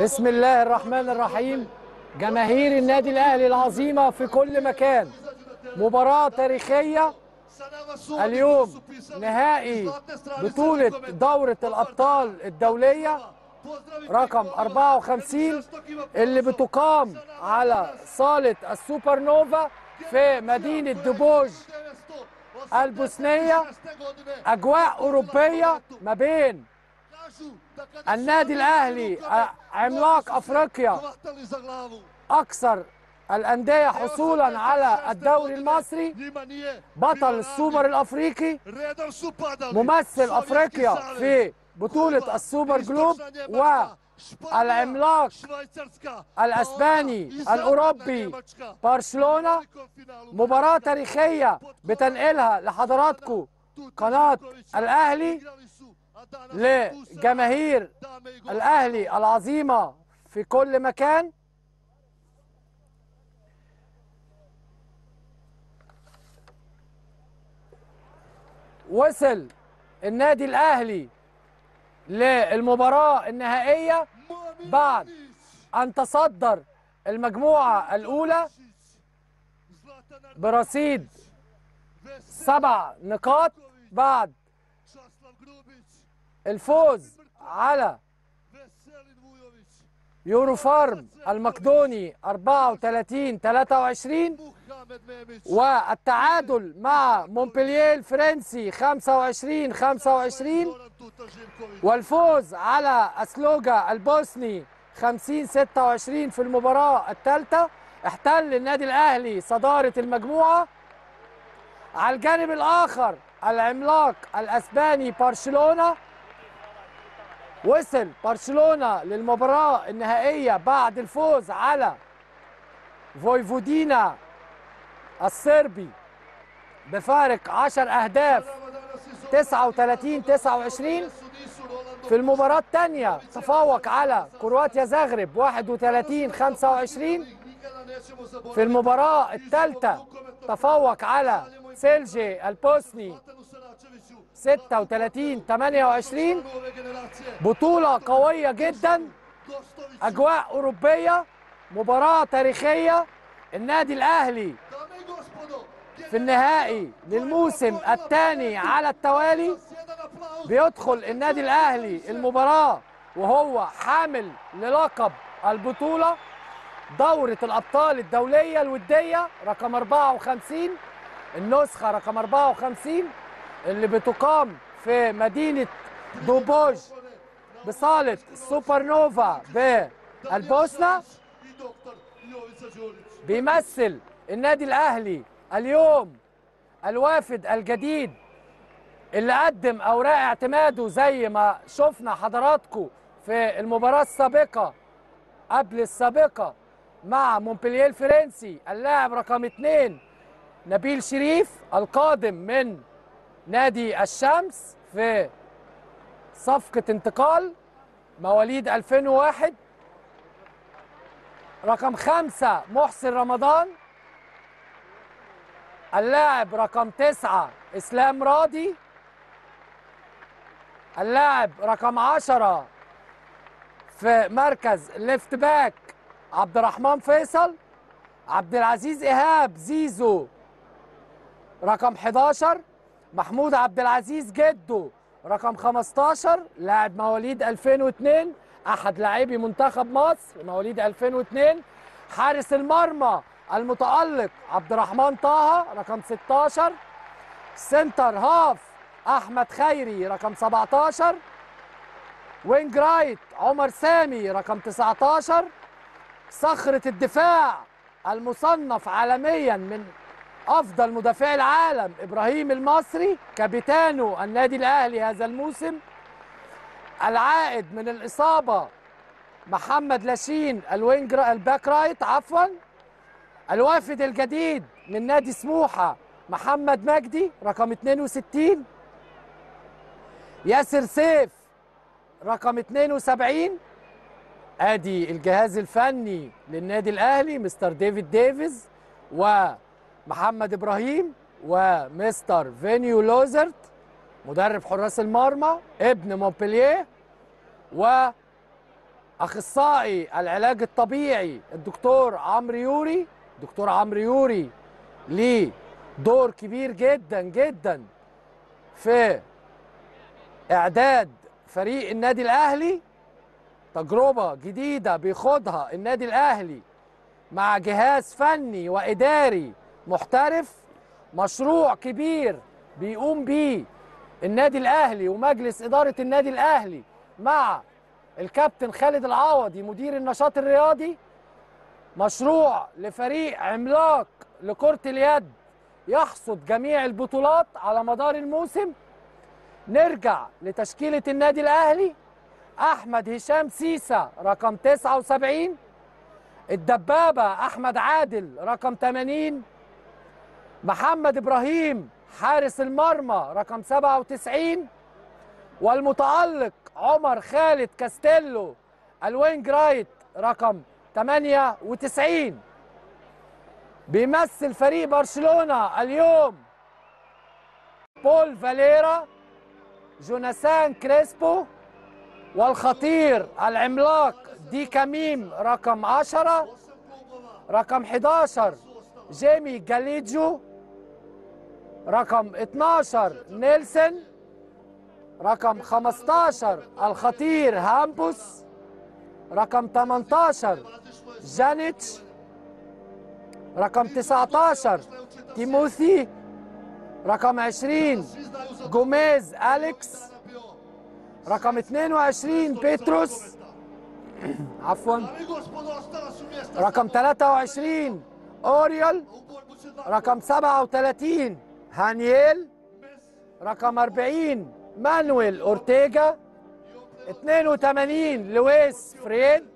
بسم الله الرحمن الرحيم. جماهير النادي الأهلي العظيمة في كل مكان، مباراة تاريخية اليوم، نهائي بطولة دورة الأبطال الدولية رقم 54 اللي بتقام على صالة السوبر نوفا في مدينة دوبوج البوسنية. أجواء أوروبية ما بين النادي الأهلي عملاق أفريقيا، أكثر الأندية حصولاً على الدوري المصري، بطل السوبر الأفريقي، ممثل أفريقيا في بطولة السوبر جلوب، والعملاق الأسباني الأوروبي برشلونة. مباراة تاريخية بتنقلها لحضراتكم قناة الأهلي، لجماهير الأهلي العظيمة في كل مكان. وصل النادي الأهلي للمباراة النهائية بعد أن تصدر المجموعة الأولى برصيد 7 نقاط بعد الفوز على يوروفارم المقدوني 34-23، والتعادل مع مونبلييه الفرنسي 25-25، والفوز على أسلوجا البوسني 50-26. في المباراة الثالثة احتل النادي الأهلي صدارة المجموعة. على الجانب الآخر العملاق الأسباني برشلونة، وصل برشلونة للمباراة النهائية بعد الفوز على فويفودينا الصربي بفارق 10 أهداف 39-29. في المباراة الثانية تفوق على كرواتيا زغرب 31-25. في المباراة الثالثة تفوق على سيلجي البوسني 36-28. بطولة قوية جدا، أجواء أوروبية، مباراة تاريخية. النادي الأهلي في النهائي للموسم الثاني على التوالي. بيدخل النادي الأهلي المباراة وهو حامل للقب البطولة دورة الأبطال الدولية الودية رقم 54، النسخة رقم 54 اللي بتقام في مدينة دوبوج بصالة سوبر نوفا بالبوسنة. بيمثل النادي الأهلي اليوم الوافد الجديد اللي قدم أوراق اعتماده زي ما شفنا حضراتكم في المباراة السابقة قبل السابقة مع مونبلييه الفرنسي، اللاعب رقم 2 نبيل شريف القادم من نادي الشمس في صفقة انتقال مواليد 2001. رقم 5 محسن رمضان، اللاعب رقم 9 إسلام رادي، اللاعب رقم 10 في مركز ليفت باك عبد الرحمن فيصل، عبد العزيز إيهاب زيزو رقم 11، محمود عبد العزيز جدو رقم 15، لاعب مواليد 2002، أحد لاعبي منتخب مصر مواليد 2002. حارس المرمى المتألق عبد الرحمن طه رقم 16، سنتر هاف أحمد خيري رقم 17، وينج رايت عمر سامي رقم 19، صخرة الدفاع المصنف عالميا من أفضل مدافعي العالم إبراهيم المصري كابتانو النادي الأهلي هذا الموسم، العائد من الإصابة محمد لاشين الباك رايت الوافد الجديد من نادي سموحة محمد مجدي رقم 62، ياسر سيف رقم 72، ادي الجهاز الفني للنادي الاهلي مستر ديفيد ديفيز ومحمد ابراهيم ومستر فينيو لوزرت مدرب حراس المرمى ابن مونبلييه واخصائي العلاج الطبيعي الدكتور عمرو يوري. دكتور عمرو يوري ليه دور كبير جدا جدا في اعداد فريق النادي الاهلي، تجربة جديدة بيخوضها النادي الأهلي مع جهاز فني وإداري محترف، مشروع كبير بيقوم بيه النادي الأهلي ومجلس إدارة النادي الأهلي مع الكابتن خالد العوضي مدير النشاط الرياضي، مشروع لفريق عملاق لكرة اليد يحصد جميع البطولات على مدار الموسم. نرجع لتشكيلة النادي الأهلي: أحمد هشام سيسا رقم 79، الدبابة أحمد عادل رقم 80، محمد إبراهيم حارس المرمى رقم 97، والمتألق عمر خالد كاستيلو الوينج رايت رقم 98. بيمثل فريق برشلونة اليوم بول فاليرا، جوناثان كريسبو، والخطير العملاق دي كميم رقم 10، رقم 11 جيمي جاليجو، رقم 12 نيلسون، رقم 15 الخطير هامبوس، رقم 18 جانيتش، رقم 19 تيموثي، رقم 20 جوميز أليكس، رقم 22 بيتروس عفوا، رقم 23 أوريال، رقم 37 هانييل، رقم 40 مانويل أورتيجا، 82 لويس فريل،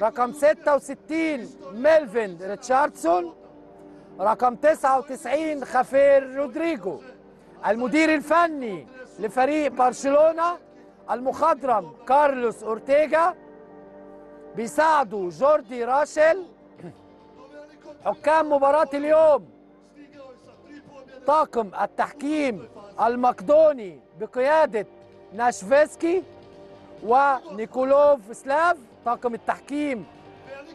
رقم 66 ميلفين ريتشاردسون، رقم 99 خافير رودريجو. المدير الفني لفريق برشلونة المخضرم كارلوس أورتيجا، بيساعده جوردي راشل. حكام مباراة اليوم: طاقم التحكيم المقدوني بقيادة ناشفيسكي ونيكولوف سلاف. طاقم التحكيم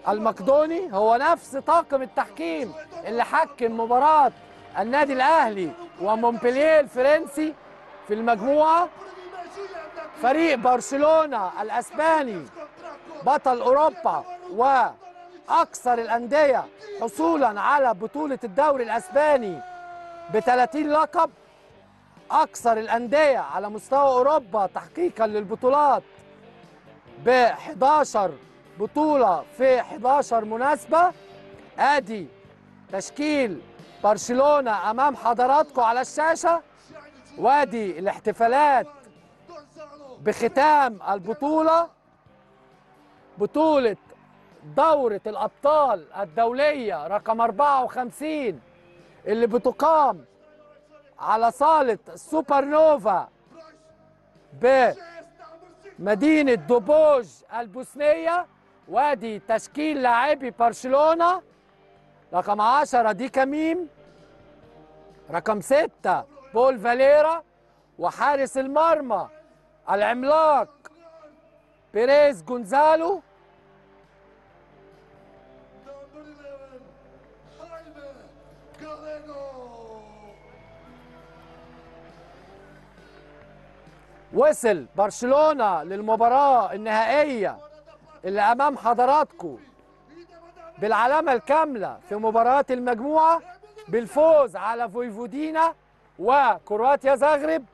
المقدوني هو نفس طاقم التحكيم اللي حكم مباراة النادي الأهلي ومونبلييه الفرنسي في المجموعة. فريق برشلونة الأسباني بطل أوروبا وأكثر الأندية حصولا على بطولة الدوري الأسباني ب30 لقب، أكثر الأندية على مستوى أوروبا تحقيقا للبطولات ب11 بطولة في 11 مناسبة. آدي تشكيل برشلونة أمام حضراتكم على الشاشة، وادي الاحتفالات بختام البطولة، بطولة دورة الأبطال الدولية رقم 54 اللي بتقام على صالة سوبر نوفا بمدينة دوبوج البوسنية. وادي تشكيل لاعبي برشلونة: رقم 10 دي كميم، رقم 6 بول فاليرا، وحارس المرمى العملاق بيريز جونزالو، وصل برشلونة للمباراة النهائية اللي أمام حضراتكم بالعلامة الكاملة في مباراة المجموعة بالفوز على فويفودينا وكرواتيا زغرب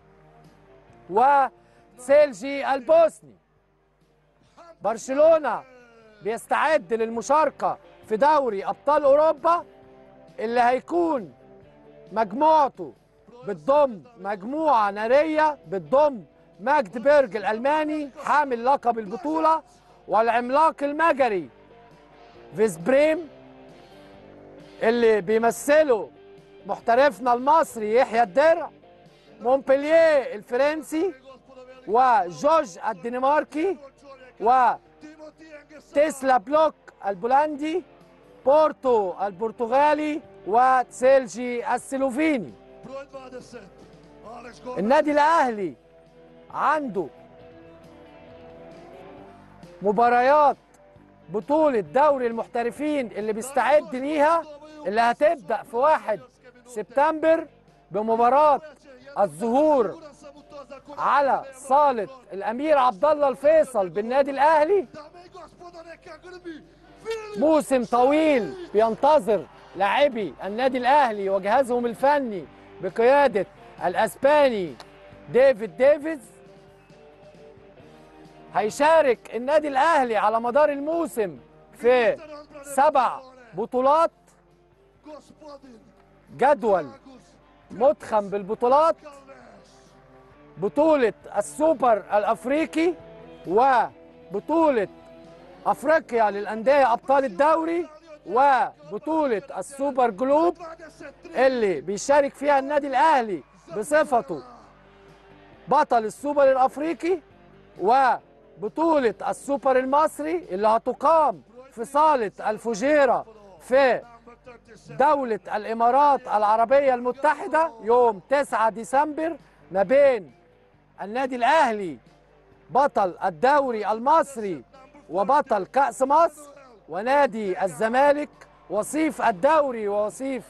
وسيلجي البوسني. برشلونة بيستعد للمشاركة في دوري أبطال أوروبا اللي هيكون مجموعته بتضم مجموعة نارية بتضم ماجدبرج الألماني حامل لقب البطولة، والعملاق المجري فيسبريم اللي بيمثله محترفنا المصري يحيى الدرع، مونبلييه الفرنسي، وجوج الدنماركي، تسلا بلوك البولندي، بورتو البرتغالي، وتسيلجي السلوفيني. النادي الأهلي عنده مباريات بطولة دوري المحترفين اللي بيستعد ليها، اللي هتبدأ في 1 سبتمبر بمباراة الظهور على صالة الأمير عبد الله الفيصل بالنادي الأهلي. موسم طويل بينتظر لاعبي النادي الأهلي وجهازهم الفني بقيادة الأسباني ديفيد ديفيز. هيشارك النادي الأهلي على مدار الموسم في 7 بطولات، جدول متخم بالبطولات: بطولة السوبر الأفريقي، وبطولة أفريقيا للأندية أبطال الدوري، وبطولة السوبر جلوب اللي بيشارك فيها النادي الأهلي بصفته بطل السوبر الأفريقي، وبطولة السوبر المصري اللي هتقام في صالة الفجيرة في دولة الإمارات العربية المتحدة يوم 9 ديسمبر ما بين النادي الأهلي بطل الدوري المصري وبطل كأس مصر، ونادي الزمالك وصيف الدوري ووصيف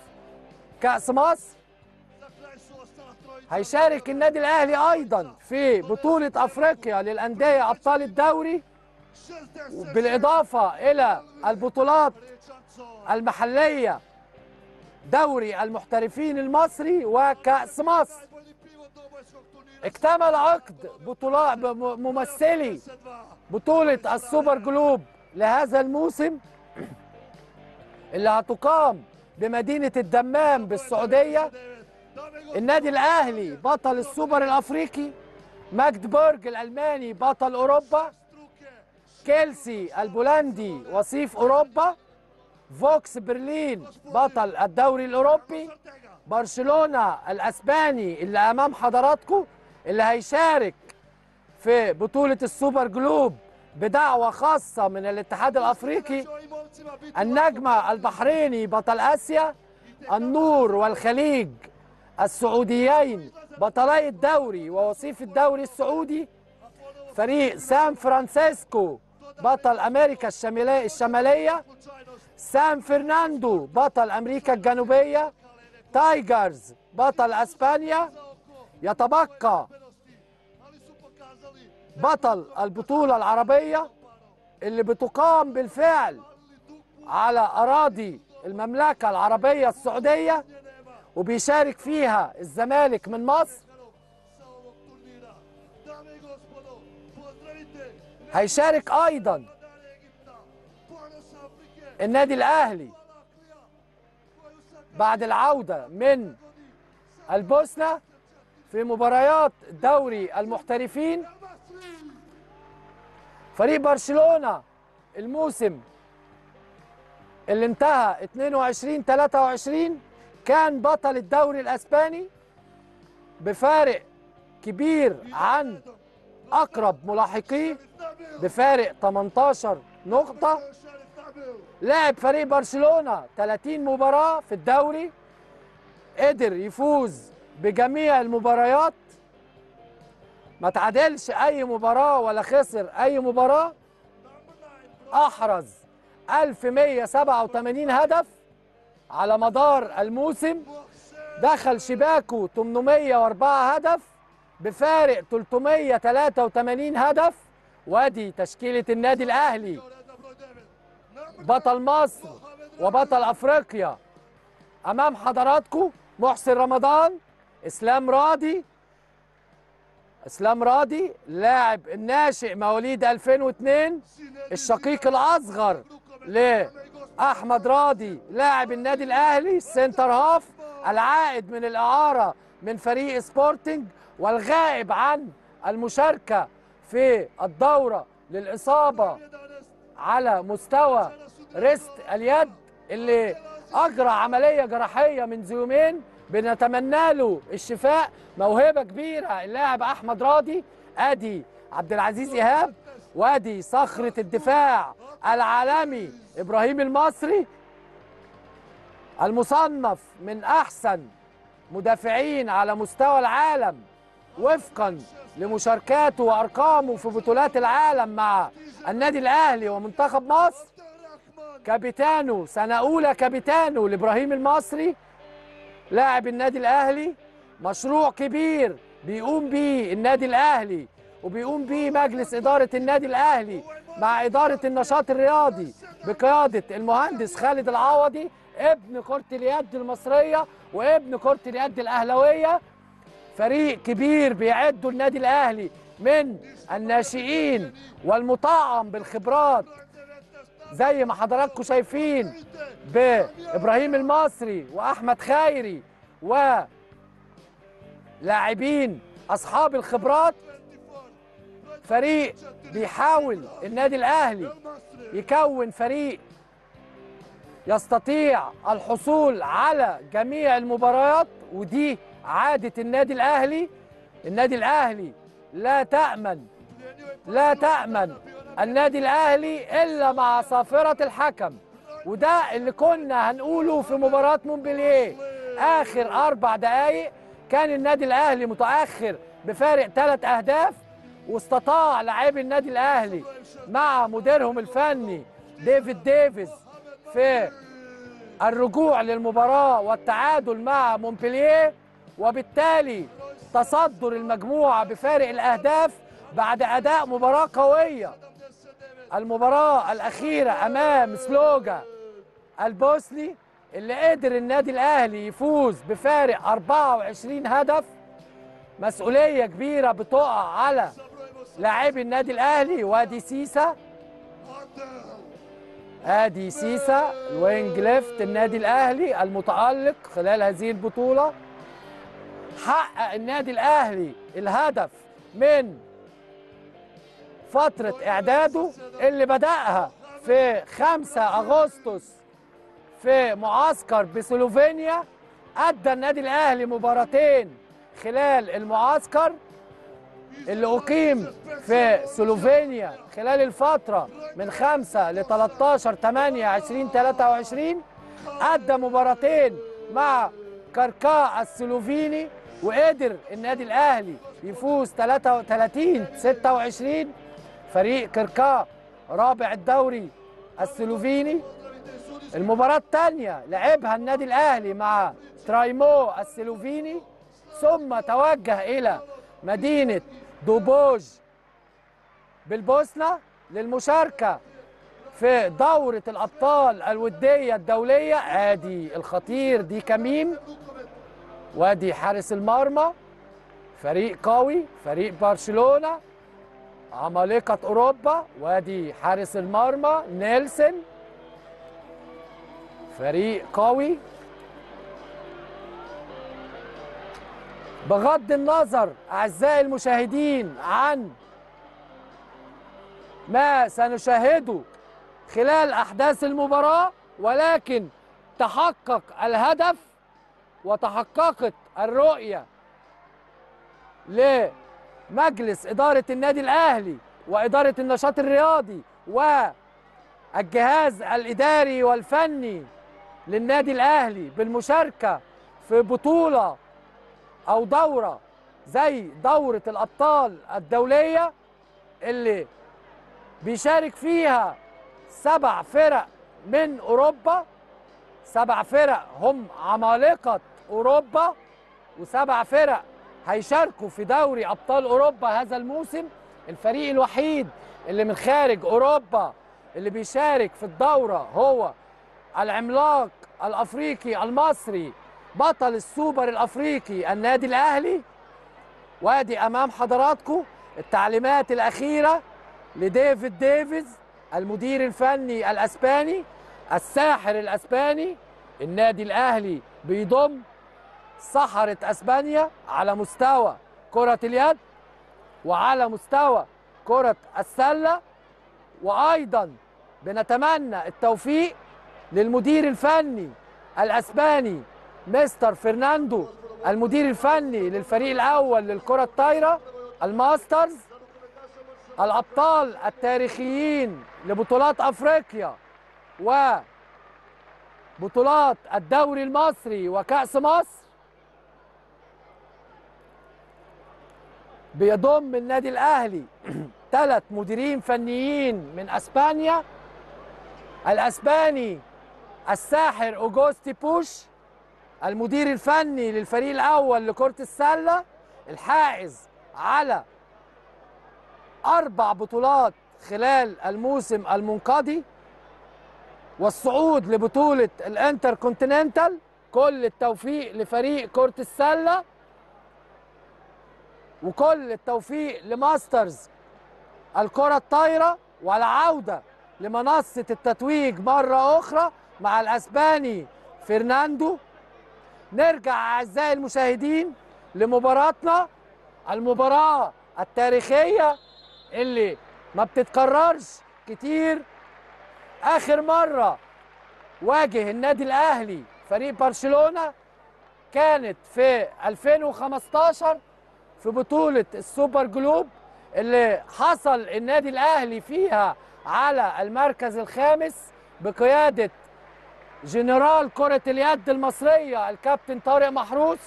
كأس مصر. هيشارك النادي الأهلي أيضا في بطولة أفريقيا للأندية أبطال الدوري، بالإضافة إلى البطولات المحلية دوري المحترفين المصري وكأس مصر. اكتمل عقد ممثلي بطولة السوبر جلوب لهذا الموسم اللي هتقام بمدينة الدمام بالسعودية. النادي الأهلي بطل السوبر الأفريقي، ماجدبورج الألماني بطل أوروبا، كيلسي البولندي وصيف أوروبا، فوكس برلين بطل الدوري الأوروبي، برشلونة الأسباني اللي أمام حضراتكم اللي هيشارك في بطولة السوبر جلوب بدعوة خاصة من الاتحاد الأفريقي، النجمة البحريني بطل آسيا، النور والخليج السعوديين بطلي الدوري ووصيف الدوري السعودي، فريق سان فرانسيسكو بطل أمريكا الشمالية، سان فرناندو بطل أمريكا الجنوبية، تايجرز بطل أسبانيا. يتبقى بطل البطولة العربية اللي بتقام بالفعل على أراضي المملكة العربية السعودية وبيشارك فيها الزمالك من مصر. هيشارك أيضا النادي الأهلي بعد العودة من البوسنة في مباريات دوري المحترفين. فريق برشلونة الموسم اللي انتهى 22-23 كان بطل الدوري الأسباني بفارق كبير عن أقرب ملاحقيه بفارق 18 نقطة. لعب فريق برشلونة 30 مباراة في الدوري، قدر يفوز بجميع المباريات، ما تعادلش أي مباراة ولا خسر أي مباراة، أحرز 1187 هدف على مدار الموسم، دخل شباكه 804 هدف بفارق 383 هدف. وادي تشكيلة النادي الأهلي: بطل مصر وبطل أفريقيا أمام حضراتكم محسن رمضان، إسلام رادي لاعب الناشئ مواليد 2002، الشقيق الأصغر لأحمد رادي لاعب النادي الأهلي، سنتر هاف العائد من الإعارة من فريق سبورتنج والغائب عن المشاركة في الدورة للإصابة على مستوى ريست اليد اللي أجرى عملية جراحية منذ يومين، بنتمنى له الشفاء. موهبة كبيرة اللاعب أحمد راضي. أدي عبد العزيز إيهاب وادي صخرة الدفاع العالمي إبراهيم المصري المصنف من أحسن مدافعين على مستوى العالم وفقا لمشاركاته وأرقامه في بطولات العالم مع النادي الأهلي ومنتخب مصر. كابتانه سنة أولى، كابتانه لإبراهيم المصري لاعب النادي الأهلي. مشروع كبير بيقوم بيه النادي الأهلي وبيقوم بيه مجلس إدارة النادي الأهلي مع إدارة النشاط الرياضي بقيادة المهندس خالد العوضي ابن كرة اليد المصرية وابن كرة اليد الأهلاوية. فريق كبير بيعده النادي الأهلي من الناشئين والمطعم بالخبرات زي ما حضراتكم شايفين بإبراهيم المصري وأحمد خيري ولاعبين أصحاب الخبرات. فريق بيحاول النادي الأهلي يكون فريق يستطيع الحصول على جميع المباريات ودي عادة النادي الأهلي. النادي الأهلي لا تأمن النادي الأهلي إلا مع صافرة الحكم، وده اللي كنا هنقوله في مباراة مونبلييه. آخر 4 دقايق كان النادي الأهلي متأخر بفارق 3 أهداف، واستطاع لاعبي النادي الأهلي مع مديرهم الفني ديفيد ديفيز في الرجوع للمباراة والتعادل مع مونبلييه، وبالتالي تصدر المجموعة بفارق الأهداف بعد أداء مباراة قوية. المباراة الأخيرة أمام سلوجا البوسني اللي قدر النادي الأهلي يفوز بفارق 24 هدف. مسؤولية كبيرة بتقع على لاعبي النادي الأهلي. وادي سيسا، ادي سيسا الوينج ليفت النادي الأهلي المتألق خلال هذه البطولة. حقق النادي الأهلي الهدف من فترة إعداده اللي بدأها في 5 أغسطس في معسكر بسلوفينيا. أدى النادي الأهلي مباراتين خلال المعسكر اللي أقيم في سلوفينيا خلال الفترة من 5 ل 13/8/2023. أدى مباراتين مع كاركا السلوفيني وقدر النادي الأهلي يفوز 33-26. فريق كركا رابع الدوري السلوفيني. المباراة الثانية لعبها النادي الأهلي مع ترايمو السلوفيني، ثم توجه إلى مدينة دوبوج بالبوسنة للمشاركة في دورة الأبطال الودية الدولية. آدي الخطير دي كميم، وادي حارس المرمى. فريق قوي، فريق برشلونة عمالقة أوروبا، وادي حارس المرمى نيلسون. فريق قوي بغض النظر أعزائي المشاهدين عن ما سنشاهده خلال أحداث المباراة، ولكن تحقق الهدف وتحققت الرؤية لمجلس إدارة النادي الأهلي وإدارة النشاط الرياضي والجهاز الإداري والفني للنادي الأهلي بالمشاركة في بطولة أو دورة زي دورة الأبطال الدولية اللي بيشارك فيها 7 فرق من أوروبا. 7 فرق هم عمالقة أوروبا، و7 فرق هيشاركوا في دوري أبطال أوروبا هذا الموسم. الفريق الوحيد اللي من خارج أوروبا اللي بيشارك في الدورة هو العملاق الأفريقي المصري بطل السوبر الأفريقي النادي الأهلي. وادي أمام حضراتكم التعليمات الأخيرة لديفيد ديفيز المدير الفني الأسباني الساحر الأسباني. النادي الأهلي بيضم صحرة أسبانيا على مستوى كرة اليد وعلى مستوى كرة السلة، وأيضا بنتمنى التوفيق للمدير الفني الأسباني مستر فرناندو المدير الفني للفريق الأول للكرة الطايرة الماسترز. الأبطال التاريخيين لبطولات أفريقيا وبطولات الدوري المصري وكأس مصر، بيضم النادي الأهلي 3 مديرين فنيين من أسبانيا، الأسباني الساحر أوجوستي بوش المدير الفني للفريق الأول لكرة السلة الحائز على 4 بطولات خلال الموسم المنقضي والصعود لبطولة الانتركونتيننتال. كل التوفيق لفريق كرة السلة وكل التوفيق لماسترز الكرة الطايرة والعودة لمنصة التتويج مرة أخرى مع الأسباني فرناندو. نرجع أعزائي المشاهدين لمباراتنا، المباراة التاريخية اللي ما بتتكررش كتير. آخر مرة واجه النادي الأهلي فريق برشلونة كانت في 2015 في بطولة السوبر جلوب اللي حصل النادي الأهلي فيها على المركز الخامس بقيادة جنرال كرة اليد المصرية الكابتن طارق محروس.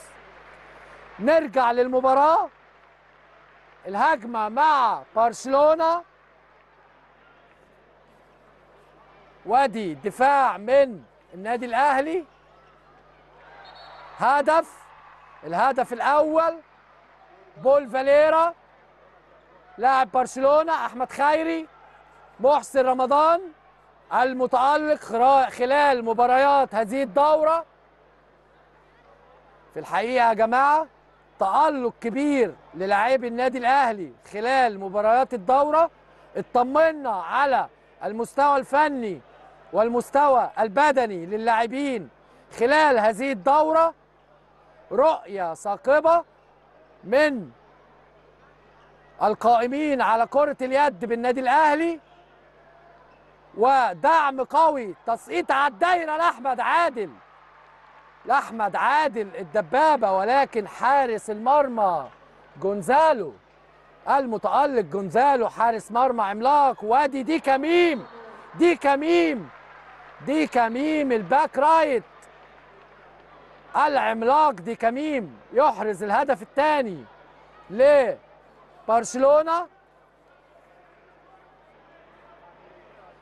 نرجع للمباراة، الهجمة مع برشلونة وادي دفاع من النادي الأهلي، هدف، الهدف الأول بول فاليرا لاعب برشلونة، أحمد خيري، محسن رمضان المتألق خلال مباريات هذه الدورة. في الحقيقة يا جماعة تألق كبير للاعبي النادي الأهلي خلال مباريات الدورة، اطمنا على المستوى الفني والمستوى البدني للاعبين خلال هذه الدورة. رؤية ثاقبة من القائمين على كرة اليد بالنادي الأهلي ودعم قوي، تسقيط على الدايرة لأحمد عادل، لأحمد عادل الدبابة، ولكن حارس المرمى جونزالو المتألق، جونزالو حارس مرمى عملاق. وادي دي كميم، دي كميم، دي كميم الباك رايت العملاق، دي كميم يحرز الهدف الثاني لبرشلونة.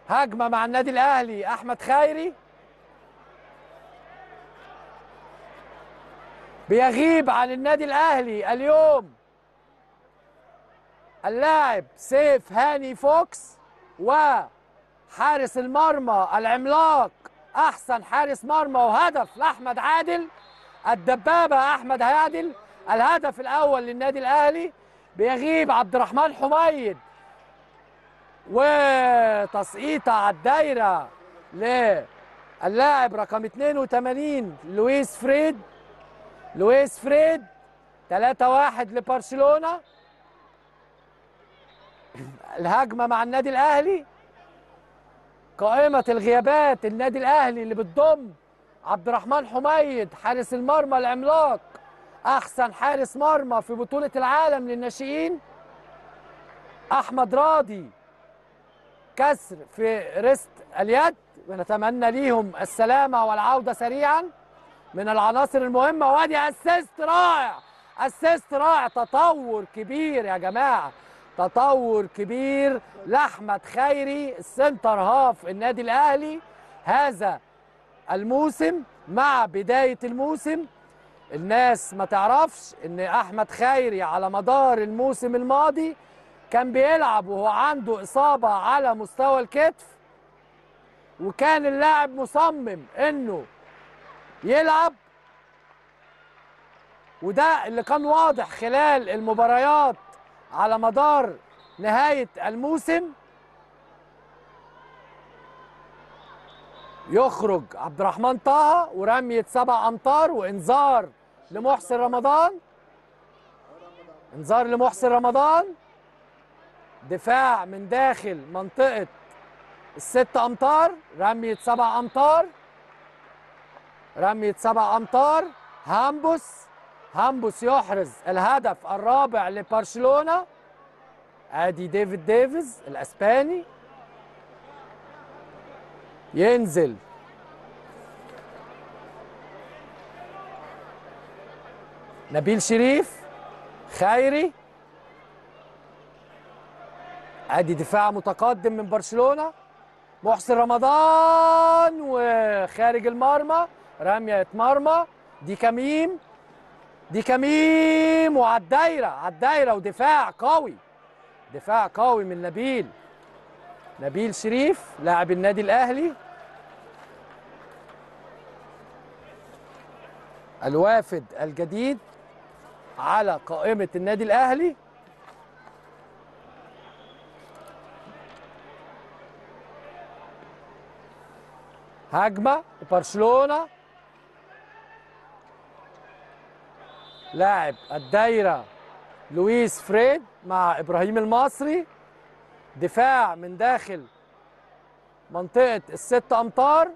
هجمة مع النادي الأهلي، أحمد خيري بيغيب عن النادي الأهلي اليوم اللاعب سيف هاني فوكس، وحارس المرمى العملاق أحسن حارس مرمى، وهدف لأحمد عادل الدبابة، أحمد عادل الهدف الأول للنادي الأهلي. بيغيب عبد الرحمن حميد وتسقيطه على الدايرة للاعب رقم 82 لويس فريد، لويس فريد 3-1 لبرشلونة. الهجمة مع النادي الأهلي، قائمة الغيابات النادي الأهلي اللي بتضم عبد الرحمن حميد حارس المرمى العملاق، أحسن حارس مرمى في بطولة العالم للناشئين، أحمد راضي كسر في رست اليد، ونتمنى ليهم السلامة والعودة سريعا من العناصر المهمة. وادي أسيست رائع، أسيست رائع، تطور كبير يا جماعة، تطور كبير لأحمد خيري السنتر هاف النادي الأهلي هذا الموسم. مع بداية الموسم الناس ما تعرفش إن أحمد خيري على مدار الموسم الماضي كان بيلعب وهو عنده إصابة على مستوى الكتف، وكان اللاعب مصمم إنه يلعب، وده اللي كان واضح خلال المباريات على مدار نهاية الموسم. يخرج عبد الرحمن طه ورمية 7 أمتار، وإنذار لمحسن رمضان، إنذار لمحسن رمضان، دفاع من داخل منطقة ال6 أمتار، رمية 7 أمتار، رمية 7 أمتار. هامبوس، هامبوس يحرز الهدف الرابع لبرشلونة. ادي ديفيد ديفيز الاسباني ينزل نبيل شريف خيري، ادي دفاع متقدم من برشلونة محسن رمضان وخارج المرمى رمية مرمى دي كميم، دي كميم وعلى الدايرة على الدايرة ودفاع قوي، دفاع قوي من نبيل شريف لاعب النادي الأهلي الوافد الجديد على قائمة النادي الأهلي. هجمة برشلونة لاعب الدايرة لويس فريد مع إبراهيم المصري، دفاع من داخل منطقة ال6 أمتار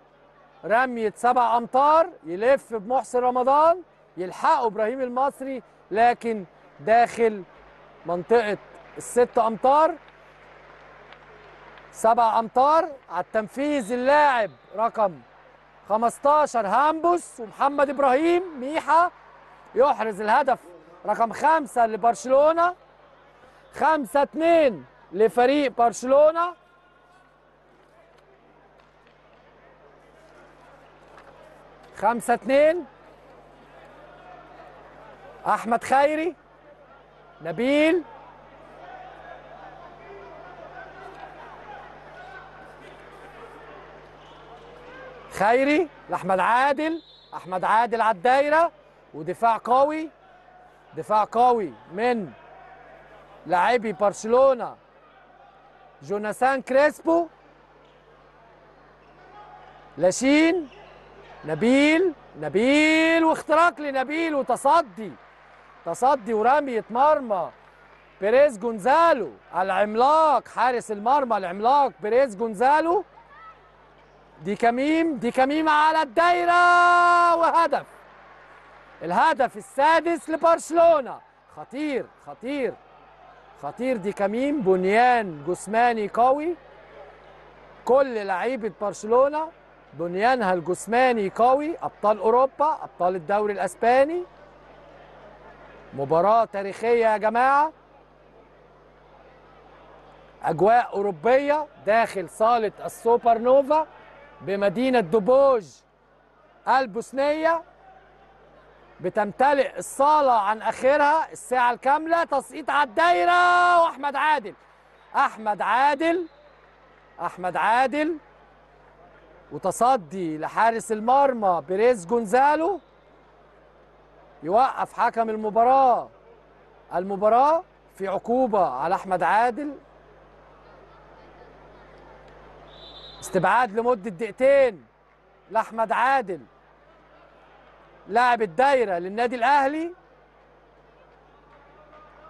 رمية 7 أمتار يلف بمحسن رمضان يلحقه إبراهيم المصري لكن داخل منطقة ال6 أمتار 7 أمتار على التنفيذ اللاعب رقم 15 هامبوس ومحمد إبراهيم ميحة يحرز الهدف رقم 5 لبرشلونة. 5-2 لفريق برشلونة. أحمد خيري نبيل خيري لأحمد عادل، أحمد عادل على الدايرة ودفاع قوي، دفاع قوي من لاعبي برشلونة جوناثان كريسبو لاشين نبيل واختراق لنبيل وتصدي ورمية مرمى بيريز جونزالو العملاق حارس المرمى العملاق بيريز جونزالو. دي كميم على الدايرة وهدف، الهدف السادس لبرشلونة. خطير خطير خطير دي كميم، بنيان جسماني قوي، كل لعيبة برشلونة بنيانها الجسماني قوي، أبطال أوروبا أبطال الدوري الأسباني، مباراة تاريخية يا جماعة، أجواء أوروبية داخل صالة السوبر نوفا بمدينة دوبوج البوسنية، بتمتلئ الصالة عن آخرها الساعة الكاملة. تسقيط على الدايرة وأحمد عادل وتصدي لحارس المرمى بيريز جونزالو، يوقف حكم المباراة في عقوبة على أحمد عادل، استبعاد لمدة دقيقتين لأحمد عادل لاعب الدايرة للنادي الأهلي.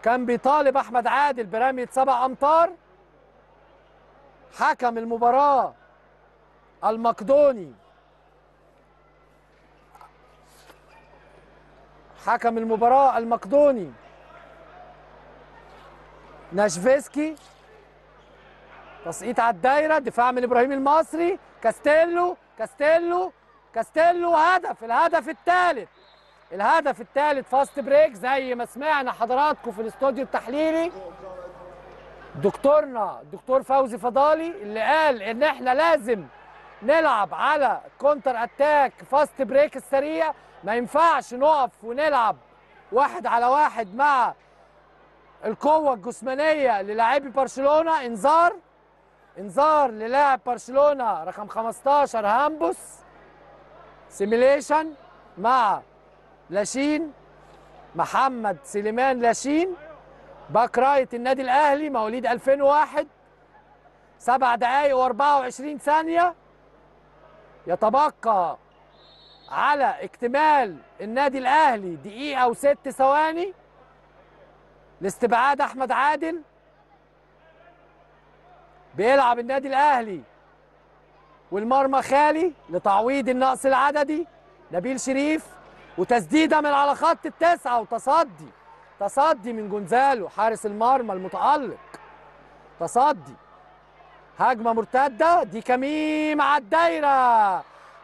كان بيطالب أحمد عادل برمية 7 أمتار. حكم المباراة المقدوني، ناشفيسكي. تسقيط على الدايرة، دفاع من إبراهيم المصري كاستيلو هدف، الهدف الثالث فاست بريك زي ما سمعنا حضراتكم في الاستوديو التحليلي. دكتورنا الدكتور فوزي فضالي اللي قال ان احنا لازم نلعب على كونتر اتاك فاست بريك السريع، ما ينفعش نقف ونلعب 1 على 1 مع القوة الجسمانية للاعبي برشلونة. انذار للاعب برشلونة رقم 15 هامبوس، سيميليشن مع لاشين محمد سليمان لاشين باك رايت النادي الأهلي مواليد 2001. 7 دقايق و24 ثانية يتبقى على اكتمال النادي الأهلي دقيقة و6 ثواني لاستبعاد أحمد عادل. بيلعب النادي الأهلي والمرمى خالي لتعويض النقص العددي. نبيل شريف وتسديده من على خط ال9 وتصدي من جونزالو حارس المرمى المتألق. تصدي، هجمه مرتده، دي كميم على الدايره،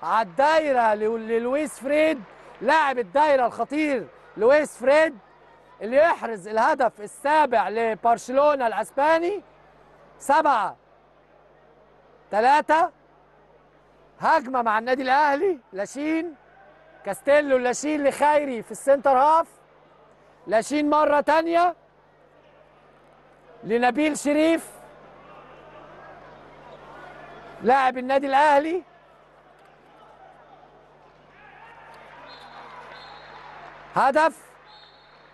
على الدايره للويس فريد، لاعب الدايره الخطير لويس فريد اللي يحرز الهدف السابع لبرشلونه الاسباني. 7-3. هجمه مع النادي الاهلي، لاشين، كاستيلو، لاشين لخيري في السنتر هاف، لاشين مره ثانيه لنبيل شريف لاعب النادي الاهلي. هدف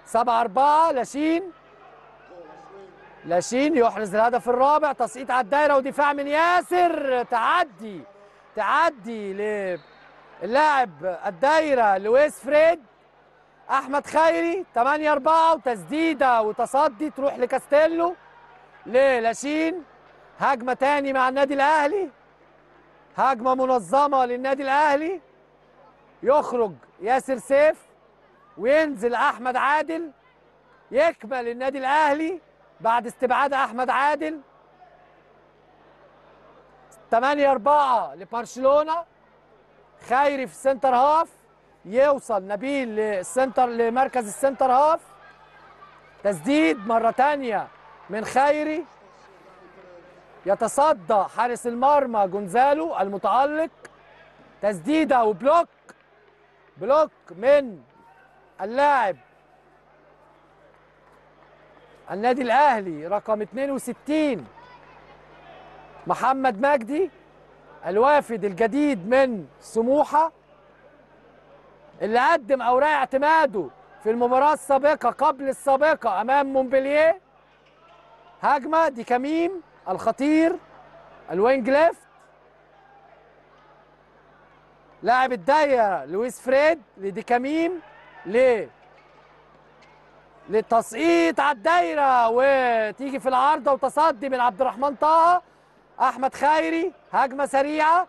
7-4. لاشين يحرز الهدف الرابع، تسقيط على الدايره ودفاع من ياسر، تعدي للاعب الدايره لويس فريد. احمد خيري 8-4 وتسديده وتصدي تروح لكاستيلو للاشين. هجمه تاني مع النادي الاهلي، هجمه منظمه للنادي الاهلي، يخرج ياسر سيف وينزل احمد عادل، يكمل النادي الاهلي بعد استبعاد احمد عادل. 8-4 لبرشلونه. خيري في السنتر هاف، يوصل نبيل للسنتر لمركز السنتر هاف، تسديد مره ثانيه من خيري، يتصدى حارس المرمى جونزالو المتألق، تسديده وبلوك، بلوك من اللاعب النادي الاهلي رقم 62 محمد مجدي الوافد الجديد من سموحه، اللي قدم اوراق اعتماده في المباراه السابقه قبل السابقه امام مونبلييه. هجمه دي كميم الخطير، الوينج ليفت، لاعب الدايره لويس فريد لدي كميم للتسقيط على الدايره وتيجي في العارضه وتصدي من عبد الرحمن طه. احمد خيري هجمه سريعه،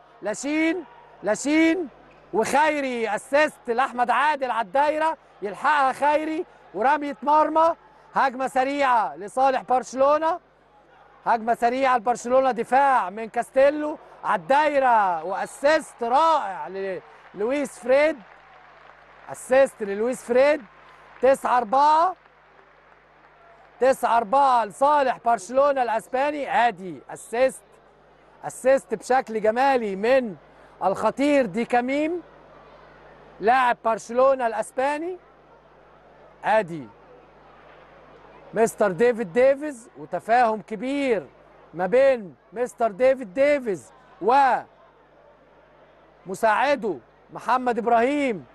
لاشين وخيري، اسيست لاحمد عادل على الدايره يلحقها خيري ورميه مرمى. هجمه سريعه لصالح برشلونه، هجمه سريعه لبرشلونه، دفاع من كاستيلو على الدايره واسيست رائع للويس فريد، اسيست للويس فريد. 9-4 لصالح برشلونه الاسباني. ادي اسيست بشكل جمالي من الخطير دي كميم لاعب برشلونه الاسباني. ادي مستر ديفيد ديفيز، وتفاهم كبير ما بين مستر ديفيد ديفيز ومساعده محمد ابراهيم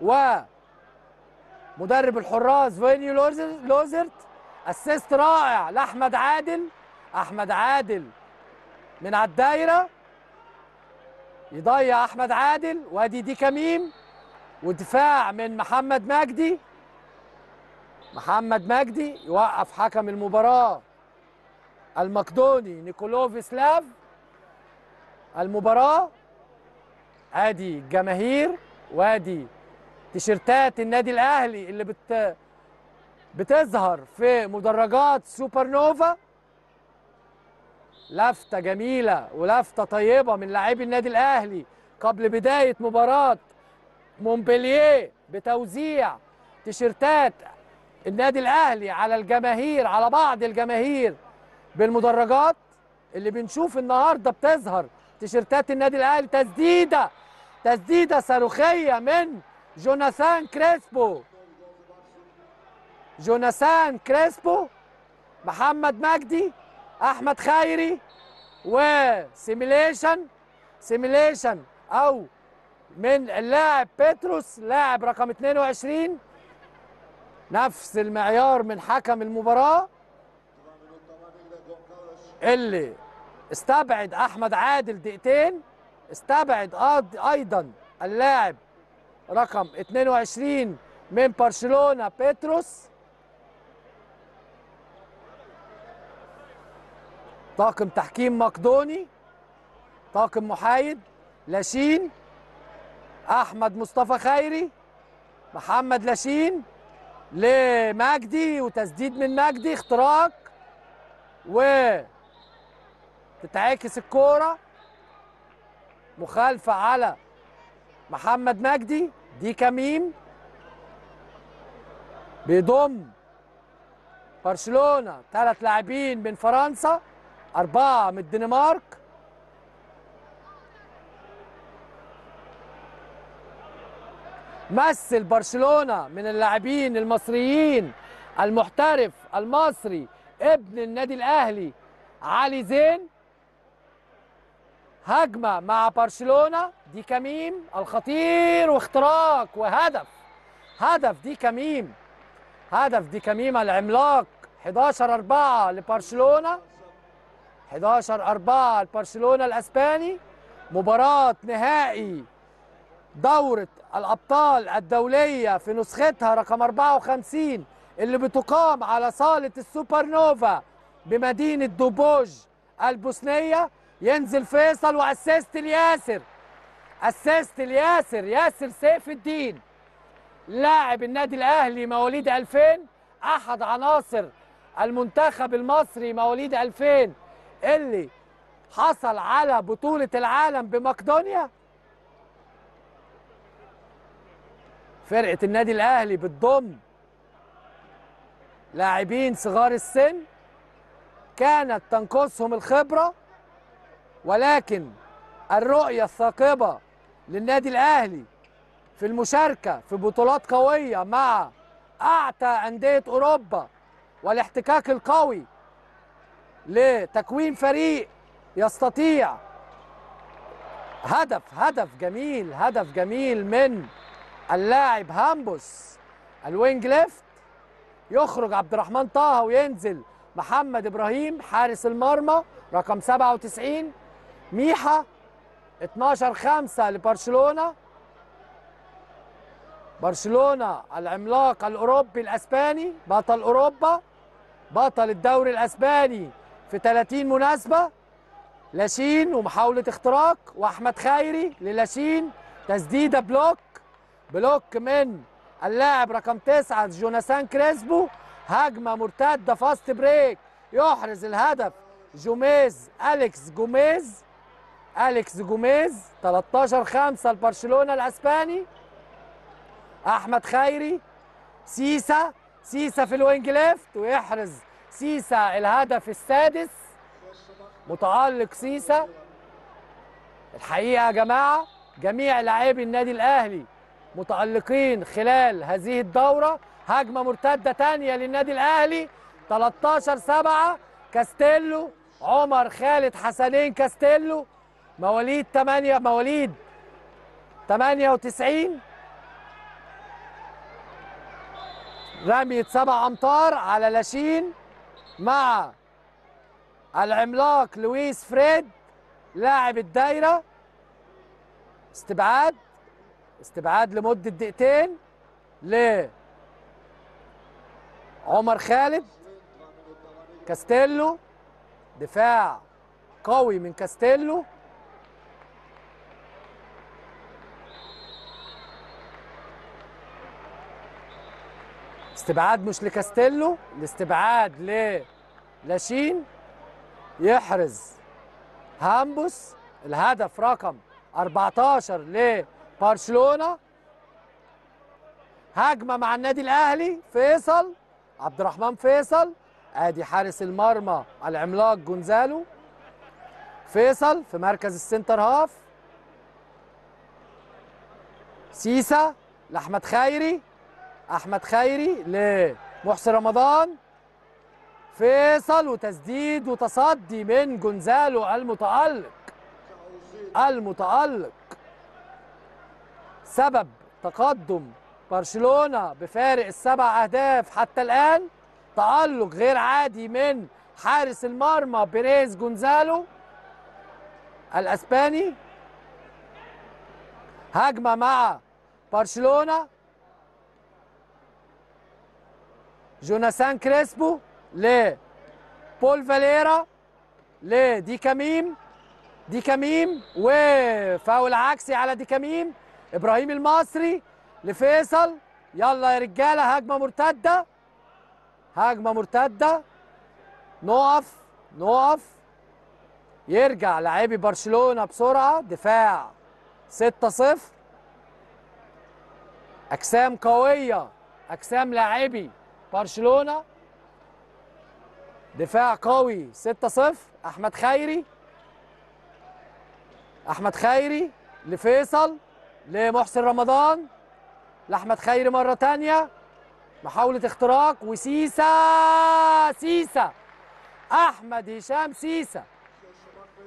ومدرب الحراس فيني لوزرت. اسيست رائع لاحمد عادل، احمد عادل من على الدايره يضيع احمد عادل، وادي دي كميم ودفاع من محمد مجدي. محمد مجدي يوقف حكم المباراه المقدوني نيكولوف سلاف المباراه. ادي الجماهير، وادي تيشيرتات النادي الاهلي اللي بتظهر في مدرجات سوبر نوفا. لفته جميله ولفته طيبه من لاعبي النادي الاهلي قبل بدايه مباراه مونبلييه بتوزيع تيشيرتات النادي الاهلي على الجماهير، على بعض الجماهير بالمدرجات اللي بنشوف النهارده بتظهر تيشيرتات النادي الاهلي. تسديده صاروخيه من جوناثان كريسبو، محمد مجدي، احمد خيري، وسيميليشن او من اللاعب بيتروس لاعب رقم 22، نفس المعيار من حكم المباراه اللي استبعد احمد عادل دقيقتين، استبعد ايضا اللاعب رقم 22 من برشلونه بيتروس. طاقم تحكيم مقدوني، طاقم محايد، لاشين، احمد مصطفى خيري، محمد لاشين لمجدي، وتسديد من مجدي، اختراق، تتعاكس الكوره مخالفه على محمد مجدي. دي كميم بيضم برشلونه 3 لاعبين من فرنسا، 4 من الدنمارك. مثل برشلونه من اللاعبين المصريين المحترف المصري ابن النادي الاهلي علي زين. هجمه مع برشلونه، دي كميم الخطير واختراق وهدف. هدف دي كميم العملاق. 11-4 لبرشلونه، 11-4 لبرشلونه الاسباني. مباراه نهائي دورة الأبطال الدولية في نسختها رقم 54 اللي بتقام على صالة السوبر نوفا بمدينة دوبوج البوسنية. ينزل فيصل وأسيست لياسر، ياسر سيف الدين لاعب النادي الأهلي مواليد 2000، أحد عناصر المنتخب المصري مواليد 2000 اللي حصل على بطولة العالم بمقدونيا. فرقة النادي الأهلي بتضم لاعبين صغار السن كانت تنقصهم الخبرة، ولكن الرؤية الثاقبة للنادي الأهلي في المشاركة في بطولات قوية مع أعتى أندية أوروبا والاحتكاك القوي لتكوين فريق يستطيع. هدف جميل من اللاعب هامبوس الوينج ليفت. يخرج عبد الرحمن طه وينزل محمد ابراهيم حارس المرمى رقم 97 ميحة. 12-5 لبرشلونة. برشلونة العملاق الأوروبي الأسباني، بطل أوروبا، بطل الدوري الأسباني في 30 مناسبة. لاشين ومحاولة اختراق، وأحمد خيري للاشين تسديدة بلوك من اللاعب رقم 9 جوناثان كريسبو. هجمه مرتده فاست بريك، يحرز الهدف جوميز، اليكس جوميز. 13-5 لبرشلونه الاسباني. احمد خيري، سيسا في الوينج ليفت، ويحرز سيسا الهدف السادس. متالق سيسا. الحقيقه يا جماعه جميع لاعبي النادي الاهلي متألقين خلال هذه الدورة. هجمة مرتدة تانية للنادي الأهلي. 13-7. كاستيلو، عمر خالد حسنين كاستيلو مواليد 98. رمية 7 أمتار على لاشين مع العملاق لويس فريد لاعب الدايرة. استبعاد لمدة دقيقتين لعمر خالد كاستيلو. دفاع قوي من كاستيلو. استبعاد مش لكاستيلو، الاستبعاد للاشين. يحرز هامبوس الهدف رقم 14 برشلونة. هجمة مع النادي الأهلي. فيصل، عبد الرحمن فيصل، آدي حارس المرمى العملاق جونزالو. فيصل في مركز السنتر هاف. سيسا لأحمد خيري، أحمد خيري لمحسن رمضان. فيصل وتسديد وتصدي من جونزالو المتألق. سبب تقدم برشلونة بفارق ال7 أهداف حتى الآن تألق غير عادي من حارس المرمى بيريز جونزالو الأسباني. هجمة مع برشلونة. جوناثان كريسبو لبول فاليرا لدي كميم. دي كميم وفاول عكسي على دي كميم. إبراهيم المصري لفيصل. يلا يا رجالة. هجمة مرتدة. نقف يرجع لاعبي برشلونة بسرعة. دفاع 6-0، أجسام قوية، أجسام لاعبي برشلونة، دفاع قوي 6-0. أحمد خيري، أحمد خيري لفيصل، لمحسن رمضان، لأحمد خيري مرة تانية، محاولة اختراق، وسيسا، سيسا، أحمد هشام سيسا،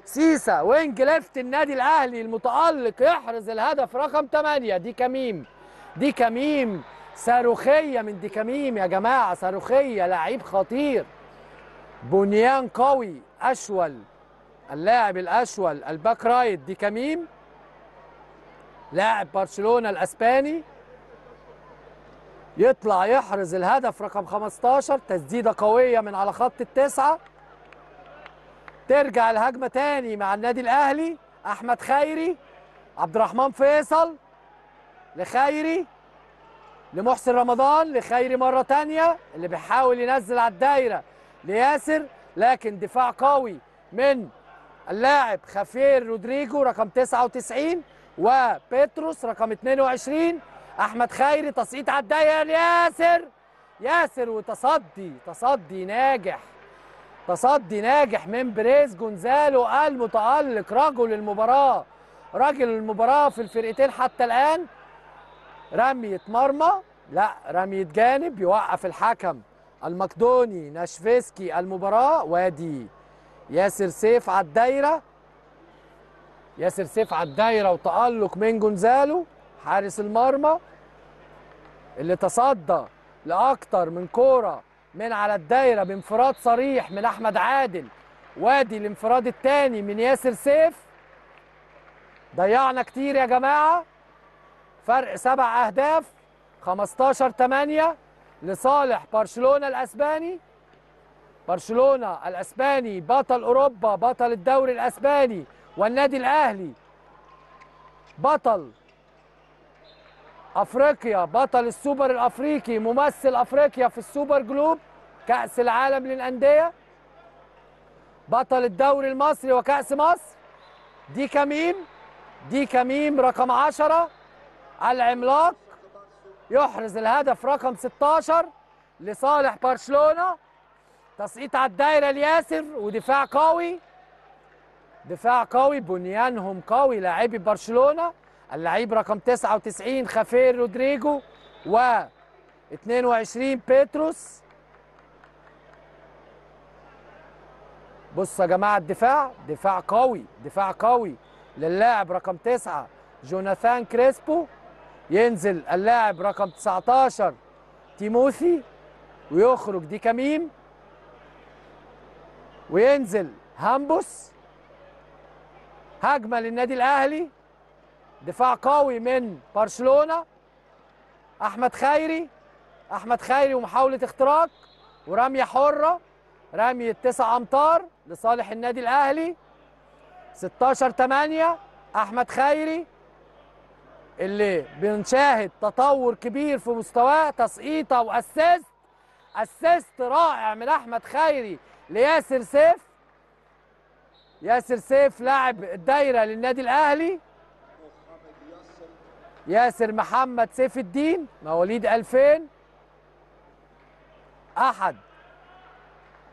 سيسا وينج ليفت النادي الأهلي المتألق يحرز الهدف رقم 8. دي كميم، دي كميم صاروخية من دي كميم يا جماعة، صاروخية، لعيب خطير، بنيان قوي، أشول، اللاعب الأشول، الباك رايت دي كميم، لاعب برشلونة الأسباني، يطلع يحرز الهدف رقم 15. تسديدة قوية من على خط ال9. ترجع الهجمة تاني مع النادي الأهلي. أحمد خيري، عبد الرحمن فيصل، لخيري، لمحسن رمضان، لخيري مرة تانية اللي بيحاول ينزل على الدايرة لياسر، لكن دفاع قوي من اللاعب خافير رودريجو رقم 99 وبيتروس رقم 22. أحمد خيري تسقيط على الدايرة لياسر، ياسر، وتصدي، تصدي ناجح، تصدي ناجح من بريز جونزالو المتألق، رجل المباراة، رجل المباراة في الفرقتين حتى الآن. رمية مرمى، لا رمية جانب، يوقف الحكم المقدوني ناشفيسكي المباراة. وادي ياسر سيف على الدايرة، ياسر سيف على الدايرة، وتألق من جونزالو حارس المرمى اللي تصدى لأكتر من كورة من على الدايرة بانفراد صريح من أحمد عادل. وادي الانفراد الثاني من ياسر سيف. ضيعنا كتير يا جماعة، فرق 7 أهداف، 15-8 لصالح برشلونة الأسباني. برشلونة الأسباني بطل أوروبا، بطل الدوري الأسباني، والنادي الأهلي بطل أفريقيا، بطل السوبر الأفريقي، ممثل أفريقيا في السوبر جلوب، كأس العالم للأندية، بطل الدوري المصري وكأس مصر. دي كميم، دي كميم رقم 10 العملاق، يحرز الهدف رقم 16 لصالح برشلونة. تسقيط على الدايرة لياسر، ودفاع قوي، دفاع قوي، بنيانهم قوي لاعبي برشلونة. اللعيب رقم 99 خافير رودريجو، و 22 بيتروس. بصوا يا جماعه الدفاع، دفاع قوي، دفاع قوي للاعب رقم 9 جوناثان كريسبو. ينزل اللاعب رقم 19 تيموثي، ويخرج دي كميم، وينزل هامبوس. هجمه للنادي الاهلي، دفاع قوي من برشلونة. أحمد خيري، أحمد خيري، ومحاولة اختراق، ورمية حرة، رمية 9 أمتار لصالح النادي الأهلي. 16-8. أحمد خيري اللي بنشاهد تطور كبير في مستواه، تسقيطة وأسيست، أسيست رائع من أحمد خيري لياسر سيف. ياسر سيف لاعب الدايرة للنادي الأهلي، ياسر محمد سيف الدين مواليد 2000، أحد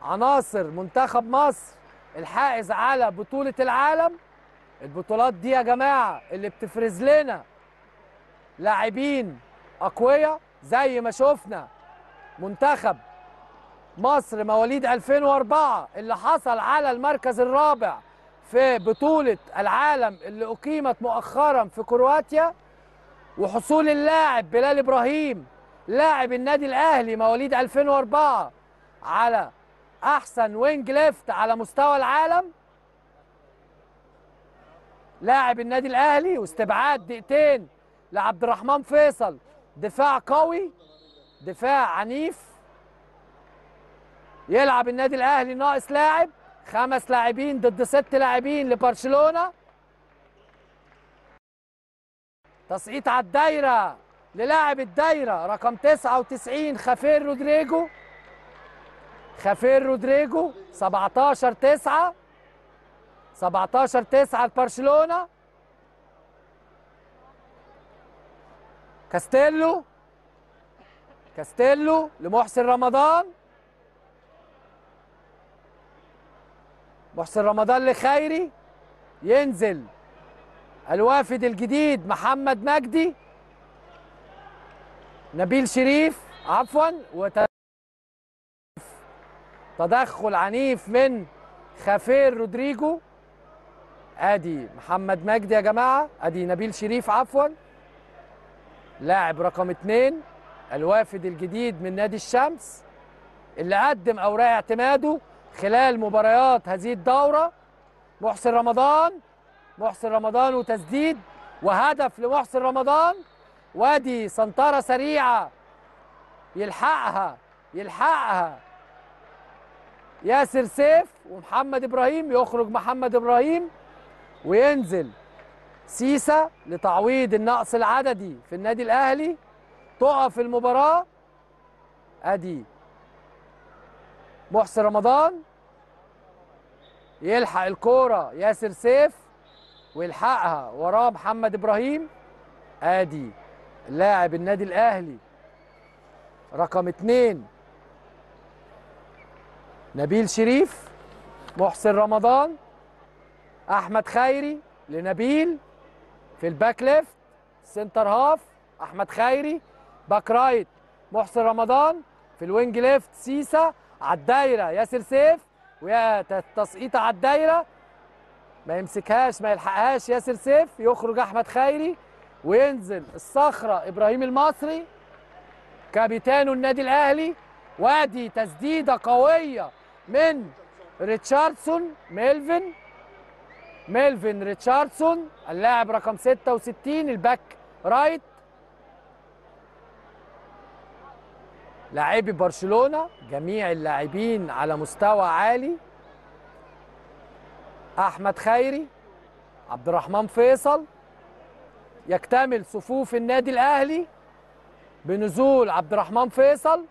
عناصر منتخب مصر الحائز على بطولة العالم. البطولات دي يا جماعة اللي بتفرز لنا لاعبين أقوياء، زي ما شفنا منتخب مصر مواليد 2004 اللي حصل على المركز الرابع في بطولة العالم اللي أقيمت مؤخرا في كرواتيا، وحصول اللاعب بلال إبراهيم لاعب النادي الأهلي مواليد 2004 على أحسن وينج ليفت على مستوى العالم، لاعب النادي الأهلي. واستبعاد دقيقتين لعبد الرحمن فيصل. دفاع قوي، دفاع عنيف. يلعب النادي الأهلي ناقص لاعب، 5 لاعبين ضد 6 لاعبين لبرشلونة. تسقيط على الدايرة للاعب الدايرة رقم 99 خافير رودريجو، خافير رودريجو. 17-9، 17-9 لبرشلونة. كاستيلو لمحسن رمضان. محسن رمضان لخيري، ينزل الوافد الجديد محمد مجدي، نبيل شريف عفوا، وتدخل عنيف من خافير رودريجو. ادي محمد مجدي يا جماعه، ادي نبيل شريف عفوا، لاعب رقم 2 الوافد الجديد من نادي الشمس اللي قدم اوراق اعتماده خلال مباريات هذه الدوره. محسن رمضان وتسديد وهدف لمحسن رمضان. وادي سنطره سريعه يلحقها ياسر سيف ومحمد ابراهيم. يخرج محمد ابراهيم وينزل سيسا لتعويض النقص العددي في النادي الاهلي، تقف المباراه. ادي محسن رمضان يلحق الكوره ياسر سيف ويلحقها وراه محمد ابراهيم. ادي لاعب النادي الاهلي رقم 2 نبيل شريف، محسن رمضان، احمد خيري لنبيل في الباك ليفت، سنتر هاف احمد خيري، باك رايت محسن رمضان، في الوينج ليفت سيسا، على الدايره ياسر سيف، ويا تسقيطه على الدايره ما يمسكهاش ما يلحقهاش ياسر سيف. يخرج احمد خيري وينزل الصخره ابراهيم المصري كابيتانو النادي الاهلي. وادي تسديده قويه من ريتشاردسون، ميلفين ريتشاردسون اللاعب رقم 66 الباك رايت، لاعبي برشلونة جميع اللاعبين على مستوى عالي. أحمد خيري، عبد الرحمن فيصل، يكتمل صفوف النادي الأهلي بنزول عبد الرحمن فيصل.